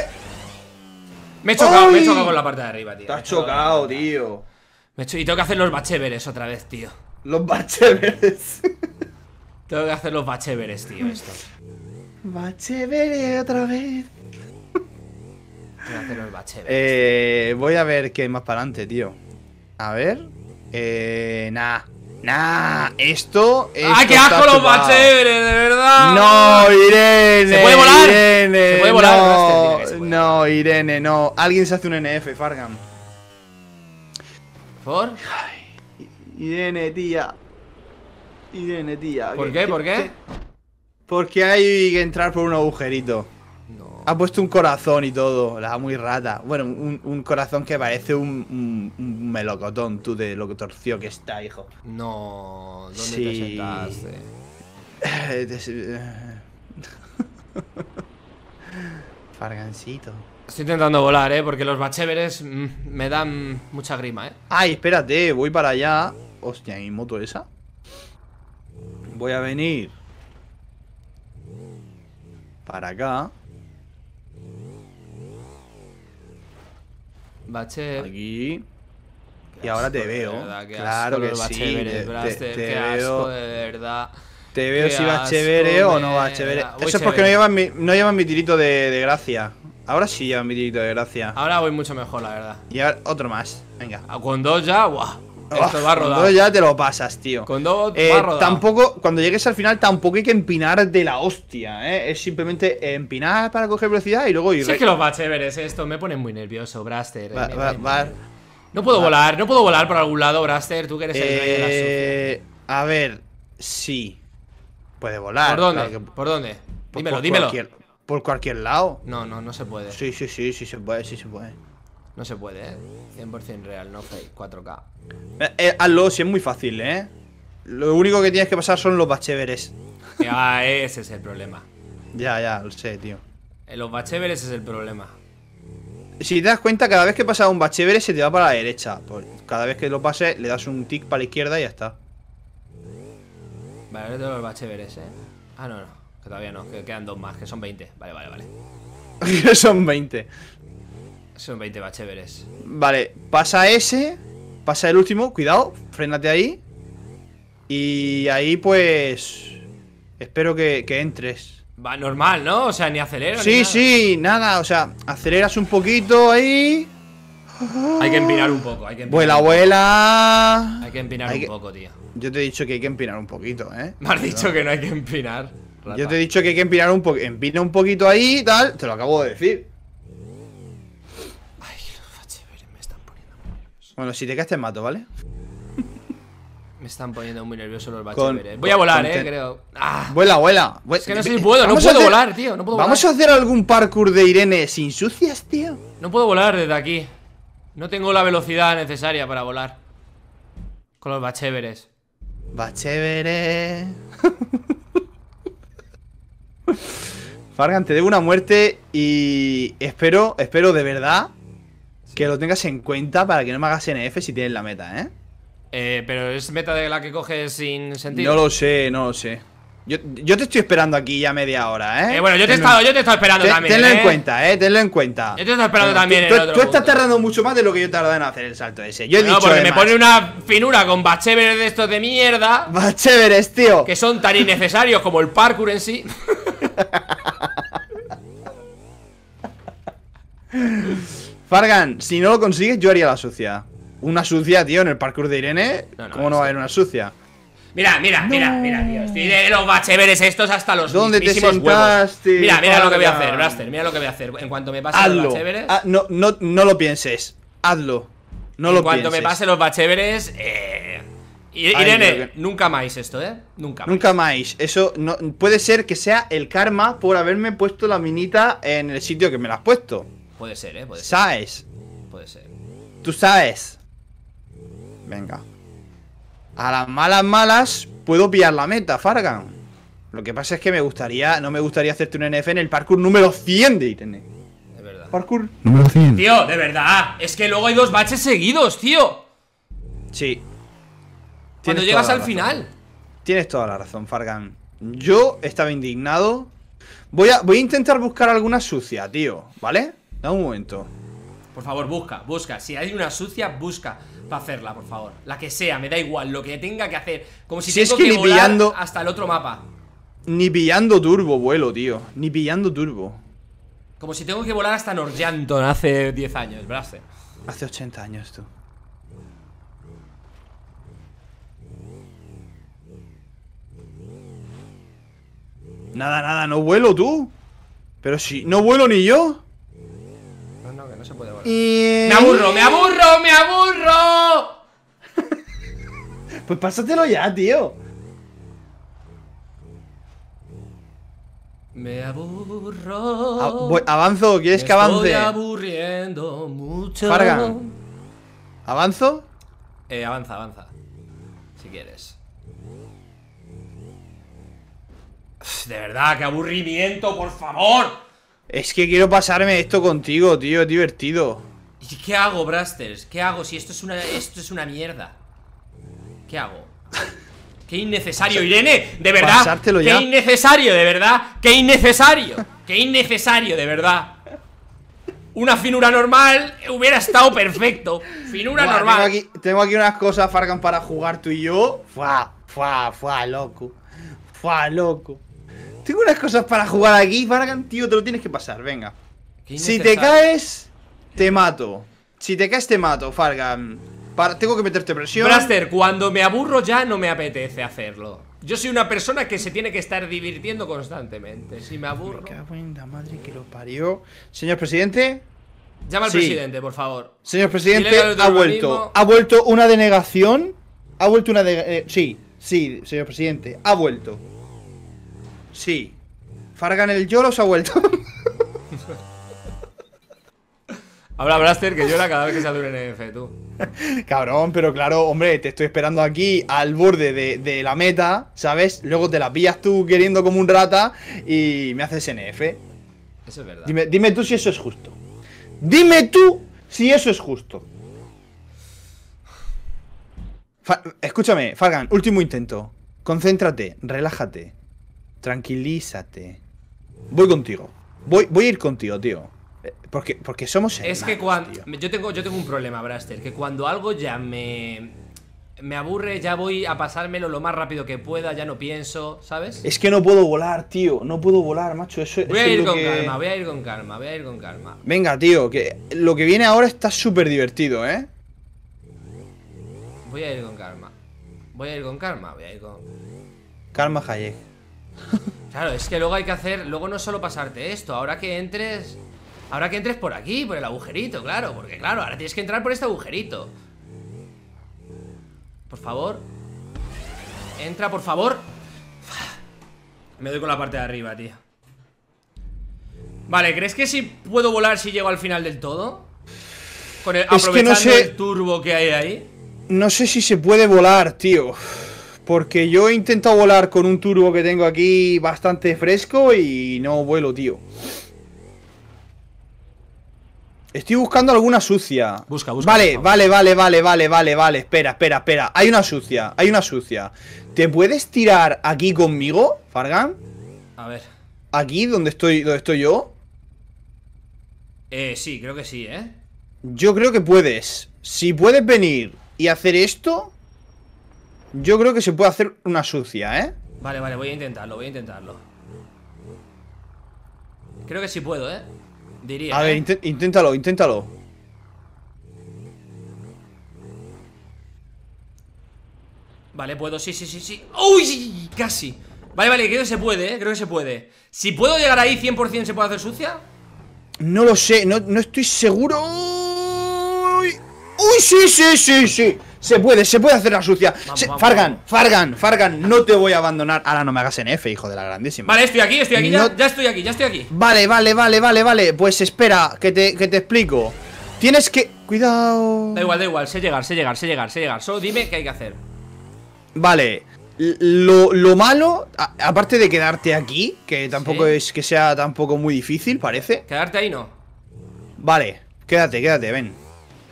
Me he chocado, ¡ay! Me he chocado con la parte de arriba, tío. Te has chocado, tío. Me he cho y tengo que hacer los bacheveres otra vez, tío. Los bacheveres. Tengo que hacer los bacheveres, tío, esto. Bacheveres otra vez. Tengo que hacer los bacheveres. Eh, voy a ver qué hay más para adelante, tío. A ver. Eh. Nah. Nah, esto es. ¡Ah, qué asco los bacheveres, de verdad! No, Irene. ¿Se puede volar? Irene, ¿Se puede volar? No, no, no, Irene, no. Alguien se hace un N F, Fargan. ¿Por? Ay, Irene, tía. Irene, tía. ¿Por qué? ¿Por qué? Porque hay que entrar por un agujerito. No. Ha puesto un corazón y todo. La muy rata. Bueno, un, un corazón que parece un, un, un melocotón, tú, de lo que torció que está, hijo. No, ¿dónde sí. te sentaste? Fargancito. Estoy intentando volar, eh, porque los bacheveres me dan mucha grima, eh. Ay, espérate, voy para allá. Hostia, ¿y moto esa? Voy a venir para acá. Bache. Aquí. Y ahora te veo. Claro que sí. Te veo. Te veo si vas chévere o no vas chévere. Eso es porque no llevan mi, no llevan mi tirito de, de gracia. Ahora sí llevan mi tirito de gracia. Ahora voy mucho mejor, la verdad. Y ahora otro más. Venga. Con dos ya, guau. Esto va a rodar. Con dos ya te lo pasas, tío. Con dos eh, va a rodar. Tampoco, cuando llegues al final, tampoco hay que empinar de la hostia, ¿eh? Es simplemente empinar para coger velocidad y luego ir. Si es que los va chéveres esto. Me ponen muy nervioso, Braster. Va, va, va. No puedo va. volar, no puedo volar por algún lado, Braster. Tú que eres el rey de la sucia. A ver, sí. Puede volar. ¿Por dónde? Claro que... ¿Por dónde? Por, dímelo, por dímelo. Cualquier, por cualquier lado. No, no, no se puede. Sí, sí, sí, sí se puede, sí se puede. No se puede, ¿eh? cien por cien real, no fake, cuatro K. Eh, eh, hazlo, si es muy fácil, ¿eh? Lo único que tienes que pasar son los bacheveres. Ah, ese es el problema. Ya, ya, lo sé, tío. Eh, los bacheveres es el problema. Si te das cuenta, cada vez que pasas un bachevere se te va para la derecha. Pues cada vez que lo pases, le das un tic para la izquierda y ya está. Vale, ahora tengo los bacheveres, eh. Ah, no, no, que todavía no, que quedan dos más, que son veinte. Vale, vale, vale. Que son veinte. Son veinte bacheveres. Vale, pasa ese, pasa el último, cuidado, frénate ahí. Y ahí pues... Espero que, que entres. Va normal, ¿no? O sea, ni acelero. Sí, ni nada. sí, nada, o sea, aceleras un poquito ahí. Hay que empinar un poco, hay que empinar. Vuela, vuela. Hay que empinar hay que... un poco, tío. Yo te he dicho que hay que empinar un poquito, ¿eh? Me has dicho que no hay que empinar, rata. Yo te he dicho que hay que empinar un poco. Empina un poquito ahí, tal. Te lo acabo de decir. Ay, los bacheveres me están poniendo muy nervioso. Bueno, si te caes te mato, ¿vale? Me están poniendo muy nerviosos los bacheveres. Con, Voy a volar, eh, creo. Ah. Vuela, vuela. Es que no sé si puedo, no puedo hacer, volar, tío. No puedo volar. Vamos a hacer algún parkour de Irene sin sucias, tío. No puedo volar desde aquí. No tengo la velocidad necesaria para volar. Con los bacheveres. Bachevere. Fargan, te debo una muerte y espero, espero de verdad que lo tengas en cuenta para que no me hagas N F si tienes la meta, ¿eh? Eh, pero es meta de la que coges sin sentido. No lo sé, no lo sé. Yo, yo te estoy esperando aquí ya media hora, ¿eh? eh bueno, yo te, he estado, yo te he estado esperando te, también, Tenlo eh. en cuenta, ¿eh? Tenlo en cuenta. Yo te he estado esperando bueno, también tú, en tú, otro Tú estás punto. tardando mucho más de lo que yo tardé en hacer el salto ese. Yo he no, dicho porque me pone una finura con bacheveres de estos de mierda. Bacheveres, tío. Que son tan innecesarios como el parkour en sí. Fargan, si no lo consigues, yo haría la sucia. Una sucia, tío, en el parkour de Irene. No, no, ¿Cómo no va a haber una sucia? Mira, mira, no. mira, mira, tío. Estoy de los bacheveres estos hasta los ¿Dónde te huevos. Mira, mira lo que voy a hacer, Braster. Mira lo que voy a hacer. En cuanto me pase Hazlo. los bacheveres. Ah, no, no, no lo pienses. Hazlo. No en lo pienses. En cuanto me pase los bacheveres. Eh... Irene, Ay, que... nunca más esto, ¿eh? Nunca más. Nunca más. Eso no, puede ser que sea el karma por haberme puesto la minita en el sitio que me la has puesto. Puede ser, ¿eh? Puede ser. ¿Sabes? Puede ser. Tú sabes. Venga. A las malas malas puedo pillar la meta, Fargan. Lo que pasa es que me gustaría, no me gustaría hacerte un N F en el parkour número cien de Irene. De verdad. Parkour número cien. Tío, de verdad. Es que luego hay dos baches seguidos, tío. Sí. Cuando llegas al final. Tienes toda la razón, Fargan. Yo estaba indignado. Voy a, voy a intentar buscar alguna sucia, tío. ¿Vale? Da un momento. Por favor, busca, busca. Si hay una sucia, busca para hacerla, por favor. La que sea, me da igual, lo que tenga que hacer. Como si, si tengo es que, que volar pillando, hasta el otro mapa. Ni pillando turbo, vuelo, tío. Ni pillando turbo. Como si tengo que volar hasta Northampton hace diez años, Braster. Hace ochenta años, tú. Nada, nada, no vuelo, tú. Pero si no vuelo ni yo. No, que no se puede volar. Y... ¡Me aburro, me aburro, me aburro! Pues pásatelo ya, tío. Me aburro. A voy, ¿Avanzo? ¿Quieres que avance? Estoy aburriendo mucho. Fargan. ¿Avanzo? Eh, avanza, avanza. Si quieres. De verdad, qué aburrimiento, por favor. Es que quiero pasarme esto contigo, tío, es divertido. ¿Y qué hago, Brasters? ¿Qué hago si esto es una, esto es una mierda? ¿Qué hago? ¡Qué innecesario, Irene! ¡De verdad! Pasártelo ya. ¡Qué innecesario, de verdad! ¡Qué innecesario! ¡Qué innecesario, de verdad! Una finura normal hubiera estado perfecto. Finura Buah, normal. Tengo aquí, tengo aquí unas cosas, Fargan, para jugar tú y yo. ¡Fua, fua, fua, loco! Fua, loco. Tengo unas cosas para jugar aquí, Fargan, tío, te lo tienes que pasar, venga. Si te caes, te mato. Si te caes, te mato, Fargan. Para, tengo que meterte presión. Braster, cuando me aburro ya no me apetece hacerlo. Yo soy una persona que se tiene que estar divirtiendo constantemente. Si me aburro. Me cago en la madre que lo parió. Señor presidente. Llama al sí. presidente, por favor. Señor presidente, ha vuelto. Ha vuelto una denegación. Ha vuelto una de... Eh, sí, sí, señor presidente. Ha vuelto. Sí. Fargan el Yolos ha vuelto. Habla Braster que llora cada vez que sale un N F, tú. Cabrón, pero claro, hombre, te estoy esperando aquí al borde de, de la meta, ¿sabes? Luego te la pillas tú queriendo como un rata y me haces N F. Eso es verdad. Dime, dime tú si eso es justo. Dime tú si eso es justo. Fa- Escúchame, Fargan, último intento. Concéntrate, relájate, tranquilízate. Voy contigo. Voy, voy a ir contigo, tío. Porque, porque somos hermanos, es que cuando tío. Yo tengo yo tengo un problema, Braster, que cuando algo ya me me aburre, ya voy a pasármelo lo más rápido que pueda, ya no pienso, ¿sabes? Es que no puedo volar, tío, no puedo volar, macho, eso Voy eso a ir con que... calma, voy a ir con calma, voy a ir con calma. Venga, tío, que lo que viene ahora está súper divertido, ¿eh? Voy a ir con calma. Voy a ir con calma, voy a ir con calma, Hayek. Claro, es que luego hay que hacer, luego no solo pasarte esto, ahora que entres Ahora que entres por aquí, por el agujerito, claro. Porque claro, ahora tienes que entrar por este agujerito. Por favor. Entra, por favor. Me doy con la parte de arriba, tío. Vale, ¿crees que si puedo volar si llego al final del todo? Con el, aprovechando es que no sé, el turbo que hay ahí. No sé si se puede volar, tío. Porque yo he intentado volar con un turbo que tengo aquí bastante fresco y no vuelo, tío. Estoy buscando alguna sucia. Busca, busca. Vale, vale, vale, vale, vale, vale, vale. Espera, espera, espera. Hay una sucia, hay una sucia. ¿Te puedes tirar aquí conmigo, Fargan? A ver. ¿Aquí, donde estoy, donde estoy yo? Eh, sí, creo que sí, ¿eh? Yo creo que puedes. Si puedes venir y hacer esto, yo creo que se puede hacer una sucia, ¿eh? Vale, vale, voy a intentarlo, voy a intentarlo. Creo que sí puedo, ¿eh? Diría, a ver, ¿eh? inténtalo, inténtalo. Vale, puedo, sí, sí, sí, sí. ¡Uy! Casi. Vale, vale, creo que se puede, ¿eh? Creo que se puede. Si puedo llegar ahí, cien por cien se puede hacer sucia. No lo sé, no, no estoy seguro. ¡Uy! ¡Uy, sí, sí, sí, sí! Se puede, se puede hacer la sucia. Vamos, se... vamos, Fargan, vamos. Fargan, Fargan, no te voy a abandonar. Ahora no me hagas en F, hijo de la grandísima. Vale, estoy aquí, estoy aquí, no... ya, ya estoy aquí, ya estoy aquí. Vale, vale, vale, vale, vale. Pues espera, que te, que te explico. Tienes que... Cuidado. Da igual, da igual, sé llegar, sé llegar, sé llegar, sé llegar. Solo dime qué hay que hacer. Vale. Lo, lo malo, a, aparte de quedarte aquí, que tampoco ¿sí? es que sea tampoco muy difícil, parece. Quedarte ahí no. Vale, quédate, quédate, ven.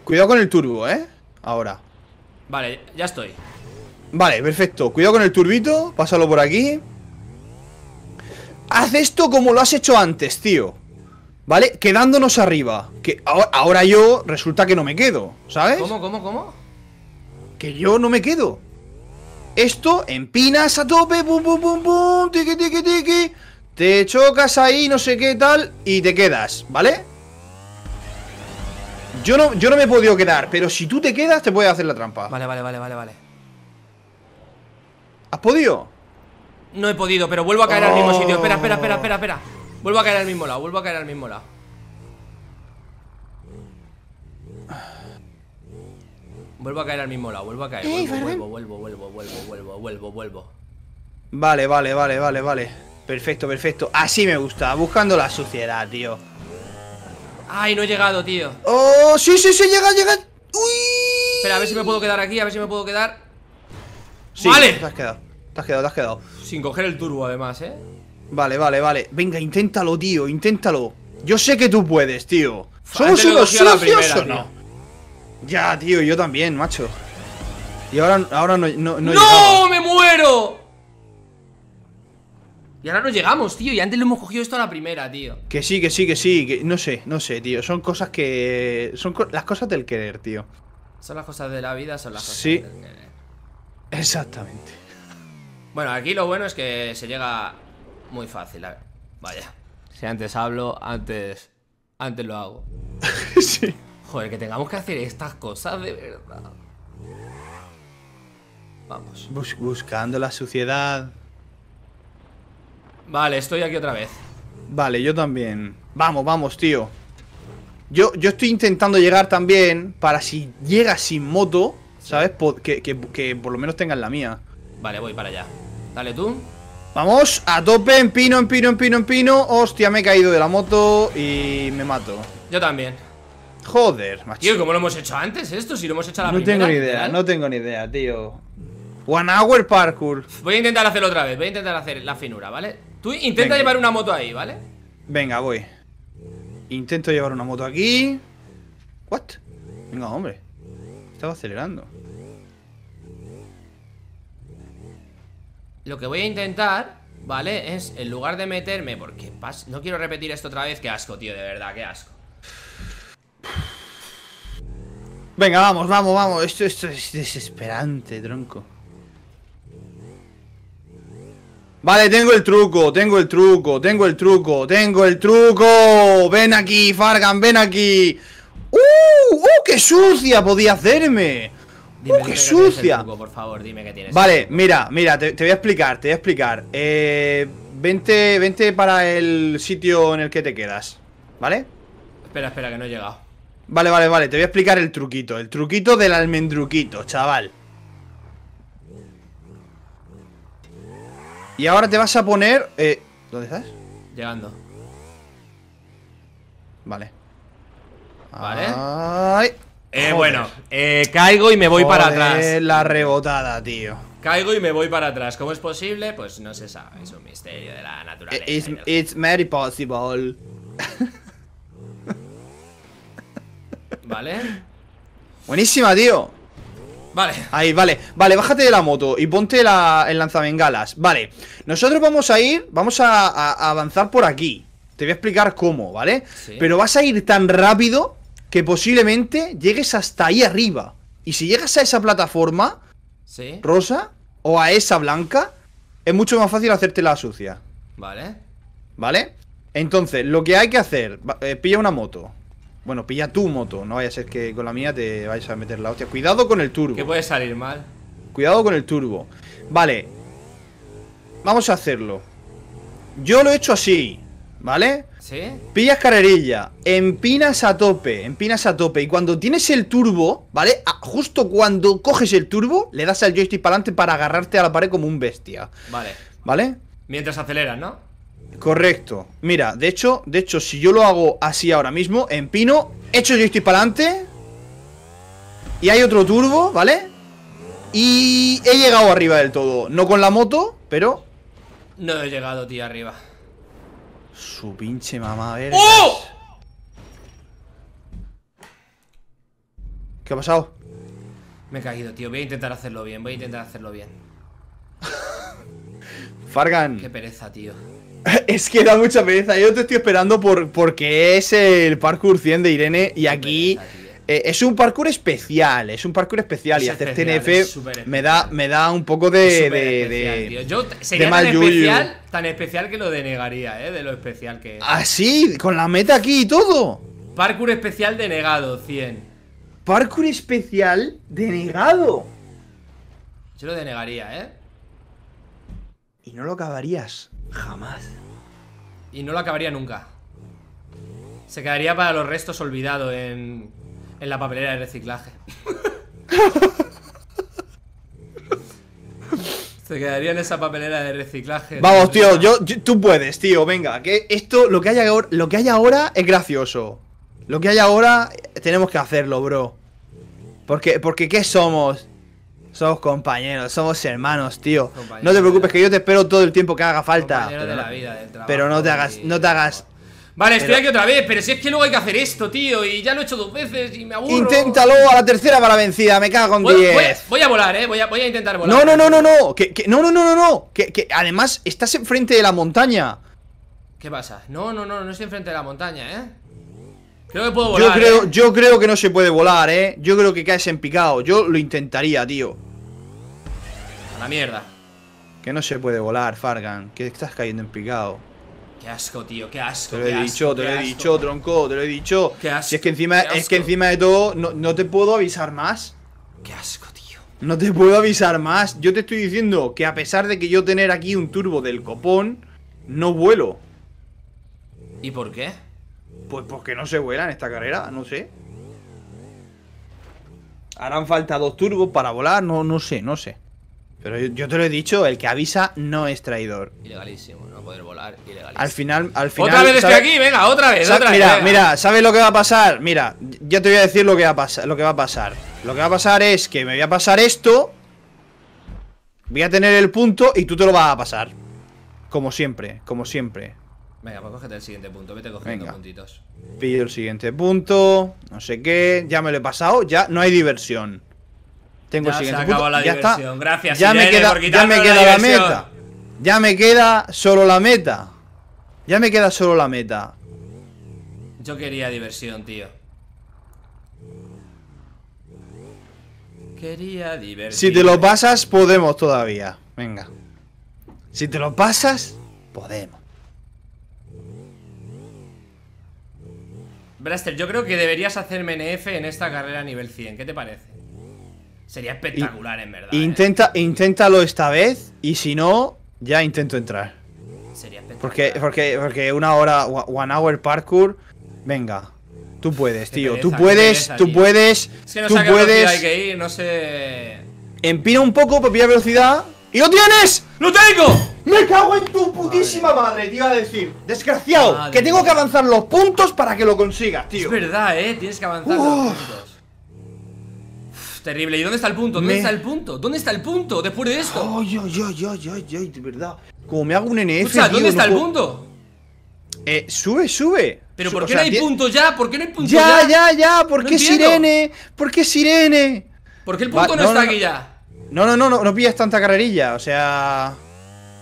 Cuidado con el turbo, ¿eh? Ahora. Vale, ya estoy. Vale, perfecto. Cuidado con el turbito. Pásalo por aquí. Haz esto como lo has hecho antes, tío. ¿Vale? Quedándonos arriba. Que ahora, ahora yo resulta que no me quedo, ¿sabes? ¿Cómo, cómo, cómo? Que yo no me quedo. Esto, empinas a tope. Pum, pum, pum, pum. Tiqui, tiqui, tiqui. Te chocas ahí, no sé qué tal. Y te quedas, ¿vale? Yo no, yo no me he podido quedar, pero si tú te quedas te puedes hacer la trampa. Vale, vale, vale, vale, vale. ¿Has podido? No he podido, pero vuelvo a caer oh. al mismo sitio. Espera, espera, espera, espera, espera. Vuelvo a caer al mismo lado, vuelvo a caer al mismo lado. Vuelvo a caer al mismo lado, vuelvo a caer. Vuelvo, vuelvo, vuelvo, vuelvo, vuelvo, vuelvo, vuelvo, vuelvo. Vale, vale, vale, vale, vale. Perfecto, perfecto. Así me gusta, buscando la suciedad, tío. Ay, no he llegado, tío. Oh, sí, sí, sí, llega, llega. Uy. Espera, a ver si me puedo quedar aquí, a ver si me puedo quedar. Sí, vale. Te has quedado, te has quedado, te has quedado. Sin coger el turbo, además, ¿eh? Vale, vale, vale. Venga, inténtalo, tío, inténtalo. Yo sé que tú puedes, tío. ¿Somos unos socios o no? Ya, tío, yo también, macho. Y ahora, ahora no, no, no, ¡no! ¡Me muero! Y ahora no llegamos, tío, y antes lo hemos cogido esto a la primera, tío. Que sí, que sí, que sí, que no sé, no sé, tío. Son cosas que... Son co las cosas del querer, tío. Son las cosas de la vida, son las cosas sí. del querer. Exactamente. Bueno, aquí lo bueno es que se llega muy fácil. A ver. Vaya. Si antes hablo, antes... Antes lo hago. Sí. Joder, que tengamos que hacer estas cosas de verdad. Vamos. Bus buscando la suciedad. Vale, estoy aquí otra vez. Vale, yo también. Vamos, vamos, tío. Yo, yo estoy intentando llegar también para si llegas sin moto, ¿sabes? Que, que, que por lo menos tengas la mía. Vale, voy para allá. Dale tú. Vamos, a tope, en pino, en pino, en pino, en pino. Hostia, me he caído de la moto y me mato. Yo también. Joder, macho. Tío, ¿cómo lo hemos hecho antes esto? Si lo hemos hecho a la primera. No tengo ni idea, no tengo ni idea, tío. One hour parkour. Voy a intentar hacerlo otra vez, voy a intentar hacer la finura, ¿vale? Tú intenta llevar una moto ahí, ¿vale? Venga, voy. Intento llevar una moto aquí. ¿What? Venga, hombre. Estaba acelerando. Lo que voy a intentar, ¿vale? Es, en lugar de meterme, porque pas no quiero repetir esto otra vez. Qué asco, tío, de verdad, qué asco. Venga, vamos, vamos, vamos. Esto, esto es desesperante, tronco. Vale, tengo el truco, tengo el truco, tengo el truco, tengo el truco. Ven aquí, Fargan, ven aquí. ¡Uh! ¡Uh, qué sucia podía hacerme! Dime, ¡Uh, qué sucia! Truco, por favor, dime que tienes. Vale, mira, mira, te, te voy a explicar, te voy a explicar. Eh, vente, vente para el sitio en el que te quedas, ¿vale? Espera, espera, que no he llegado. Vale, vale, vale, te voy a explicar el truquito, el truquito del almendruquito, chaval. Y ahora te vas a poner... Eh, ¿dónde estás? Llegando. Vale. Vale. Ay, eh, bueno, eh, caigo y me voy joder, para atrás. La rebotada, tío. Caigo y me voy para atrás. ¿Cómo es posible? Pues no se sabe. Es un misterio de la naturaleza. It's, it's very possible. Vale. Buenísima, tío. Vale. Ahí, vale, vale, bájate de la moto y ponte la, el lanzabengalas. Vale, nosotros vamos a ir, vamos a, a avanzar por aquí. Te voy a explicar cómo, ¿vale? Sí. Pero vas a ir tan rápido que posiblemente llegues hasta ahí arriba. Y si llegas a esa plataforma, sí, rosa, o a esa blanca, es mucho más fácil hacerte la sucia. Vale. ¿Vale? Entonces, lo que hay que hacer, eh, pilla una moto. Bueno, pilla tu moto, no vaya a ser que con la mía te vayas a meter la hostia. Cuidado con el turbo. Que puede salir mal. Cuidado con el turbo. Vale. Vamos a hacerlo. Yo lo he hecho así, ¿vale? ¿Sí? Pillas carrerilla, empinas a tope, empinas a tope. Y cuando tienes el turbo, ¿vale? A, justo cuando coges el turbo, le das al joystick para adelante para agarrarte a la pared como un bestia. Vale. ¿Vale? Mientras aceleras, ¿no? Correcto. Mira, de hecho, de hecho, si yo lo hago así ahora mismo, empino, echo joystick para adelante. Y hay otro turbo, ¿vale? Y he llegado arriba del todo. No con la moto, pero... No he llegado, tío, arriba. Su pinche mamá, verga. ¡Oh! ¿Qué ha pasado? Me he caído, tío. Voy a intentar hacerlo bien, voy a intentar hacerlo bien. Fargan. Qué pereza, tío. Es que da mucha pereza. Yo te estoy esperando por, porque es el parkour cien de Irene. Y aquí eh, es un parkour especial. Es un parkour especial. Es y hacer T N F me da, me da un poco de, es de, especial, de yo sería de tan, especial, tan especial que lo denegaría, ¿eh? De lo especial que es. Ah, sí, con la meta aquí y todo. Parkour especial denegado, cien. Parkour especial denegado. Yo lo denegaría, ¿eh? Y no lo acabarías jamás. Y no lo acabaría nunca. Se quedaría para los restos olvidado en, en la papelera de reciclaje. Se quedaría en esa papelera de reciclaje. Vamos, tío, yo, yo, tú puedes, tío, venga. Que esto, lo que hay ahora, lo que hay ahora es gracioso. Lo que hay ahora tenemos que hacerlo, bro. Porque, porque ¿qué somos? Somos compañeros, somos hermanos, tío. Compañero, no te preocupes, que yo te espero todo el tiempo que haga falta. Pero, de la vida, del trabajo, pero no te hagas, y... no te hagas. Vale, estoy pero... aquí otra vez, pero si es que luego hay que hacer esto, tío. Y ya lo he hecho dos veces y me aburro. Inténtalo a la tercera para vencida, me cago en diez. Voy, voy a volar, eh. Voy a, voy a intentar volar. No, no, no, no, no. Que, que, no, no, no, no, no. Que, que además estás enfrente de la montaña. ¿Qué pasa? No, no, no, no estoy enfrente de la montaña, eh. Creo que puedo volar, yo creo, ¿eh? Yo creo que no se puede volar, eh. Yo creo que caes en picado. Yo lo intentaría, tío. A la mierda. Que no se puede volar, Fargan. Que estás cayendo en picado. Qué asco, tío, qué asco. Te lo he dicho, te lo he dicho, tronco, te lo he dicho. Qué asco. Si es que encima, es que encima de todo, no, no te puedo avisar más. Qué asco, tío. No te puedo avisar más. Yo te estoy diciendo que a pesar de que yo tener aquí un turbo del copón, no vuelo. ¿Y por qué? Pues porque no se vuela en esta carrera, no sé. Harán falta dos turbos para volar, no, no sé, no sé. Pero yo te lo he dicho, el que avisa no es traidor. Ilegalísimo, no poder volar, ilegalísimo. Al final, al final... Otra vez ¿sabes? Estoy aquí, venga, otra vez, otra mira, vez. Mira, mira, ¿sabes lo que va a pasar? Mira, ya te voy a decir lo que va a pasar, lo que va a pasar. Lo que va a pasar es que me voy a pasar esto. Voy a tener el punto y tú te lo vas a pasar. Como siempre, como siempre. Venga, pues cógete el siguiente punto, vete cogiendo venga. puntitos. Pillo el siguiente punto, no sé qué, ya me lo he pasado, ya no hay diversión. Tengo ya el siguiente punto. La ya diversión. Está. Gracias, ya Irene, me queda, por ya me queda la, la meta. Ya me queda solo la meta. Ya me queda solo la meta. Yo quería diversión, tío. Quería diversión. Si te lo pasas, podemos todavía. Venga. Si te lo pasas, podemos. Braster, yo creo que deberías hacerme N F en esta carrera nivel cien. ¿Qué te parece? Sería espectacular, en verdad. Intenta, ¿eh? Inténtalo esta vez. Y si no, ya intento entrar. Sería espectacular. Porque, porque, porque una hora, one hour parkour. Venga, tú puedes, tío. Pereza, tú puedes, pereza, tú tío. puedes. Es que no sé a qué velocidad hay que ir, no sé. Empina un poco, por pillar velocidad. ¡Y lo tienes! ¡Lo tengo! ¡Me cago en tu putísima madre, madre! Te iba a decir, desgraciado, madre que tengo que avanzar los puntos para que lo consigas, tío. Es verdad, eh. Tienes que avanzar Uf. los puntos. Terrible. ¿Y dónde está el punto? ¿Dónde me... está el punto? ¿Dónde está el punto después de esto? Ay, ay, ay, ay, ay, ay, de verdad. Como me hago un N F, o sea, ¿dónde tío, está no el puedo... punto? Eh, sube, sube. ¿Pero Su por qué o sea, no hay tiene... punto ya? ¿Por qué no hay punto ya? Ya, ya, ya. ¿Por no qué entiendo. Sirene? ¿Por qué Sirene? ¿Por qué el punto Va, no, no está no, aquí ya? No, no, no, no, no pillas tanta carrerilla, o sea...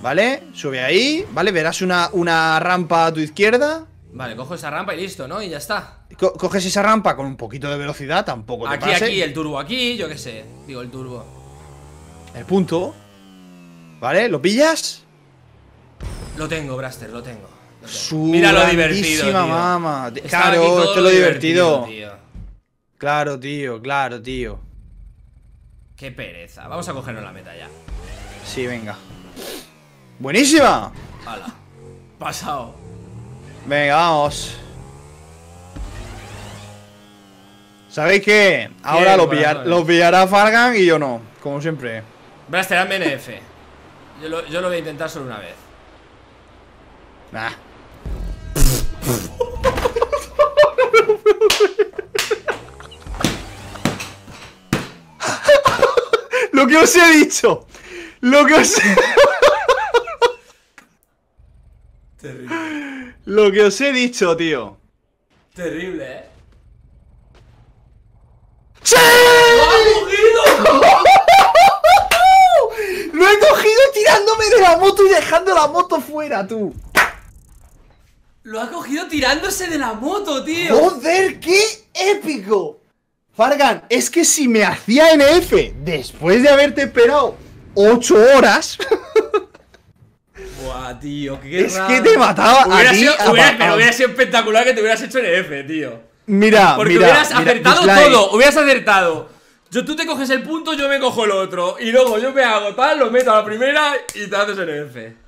Vale, sube ahí, vale, verás una, una rampa a tu izquierda. Vale, cojo esa rampa y listo, ¿no? Y ya está. Co coges esa rampa con un poquito de velocidad, tampoco te Aquí, pase. aquí, el turbo aquí, yo qué sé. Digo, el turbo. El punto. Vale, ¿lo pillas? Lo tengo, Braster, lo tengo. Lo tengo. Su Mira lo divertido, tío. Mama. Claro, esto es lo divertido. divertido tío. Claro, tío, claro, tío. Qué pereza. Vamos a cogernos la meta ya. Sí, venga. ¡Buenísima! Hala. Pasado. Venga, vamos. ¿Sabéis qué? Ahora lo, pillar, lo pillará Fargan y yo no, como siempre. Braster, hazme N F. Yo lo, yo lo voy a intentar solo una vez. Nah. Lo que os he dicho. Lo que os he... Terrible. Lo que os he dicho, tío. Terrible, ¿eh? ¡Sí! ¡Lo he cogido! ¡Lo he cogido tirándome de la moto y dejando la moto fuera, tú! ¡Lo ha cogido tirándose de la moto, tío! ¡Joder, qué épico! Fargan, es que si me hacía N F después de haberte esperado ocho horas... Buah, tío, qué es raro. que te mataba hubiera a ti, sido, hubiera, Pero hubiera sido espectacular que te hubieras hecho N F, tío. Mira, Porque mira, hubieras mira, acertado dislike. todo, hubieras acertado. Yo, tú te coges el punto, yo me cojo el otro. Y luego yo me hago tal, lo meto a la primera y te haces N F.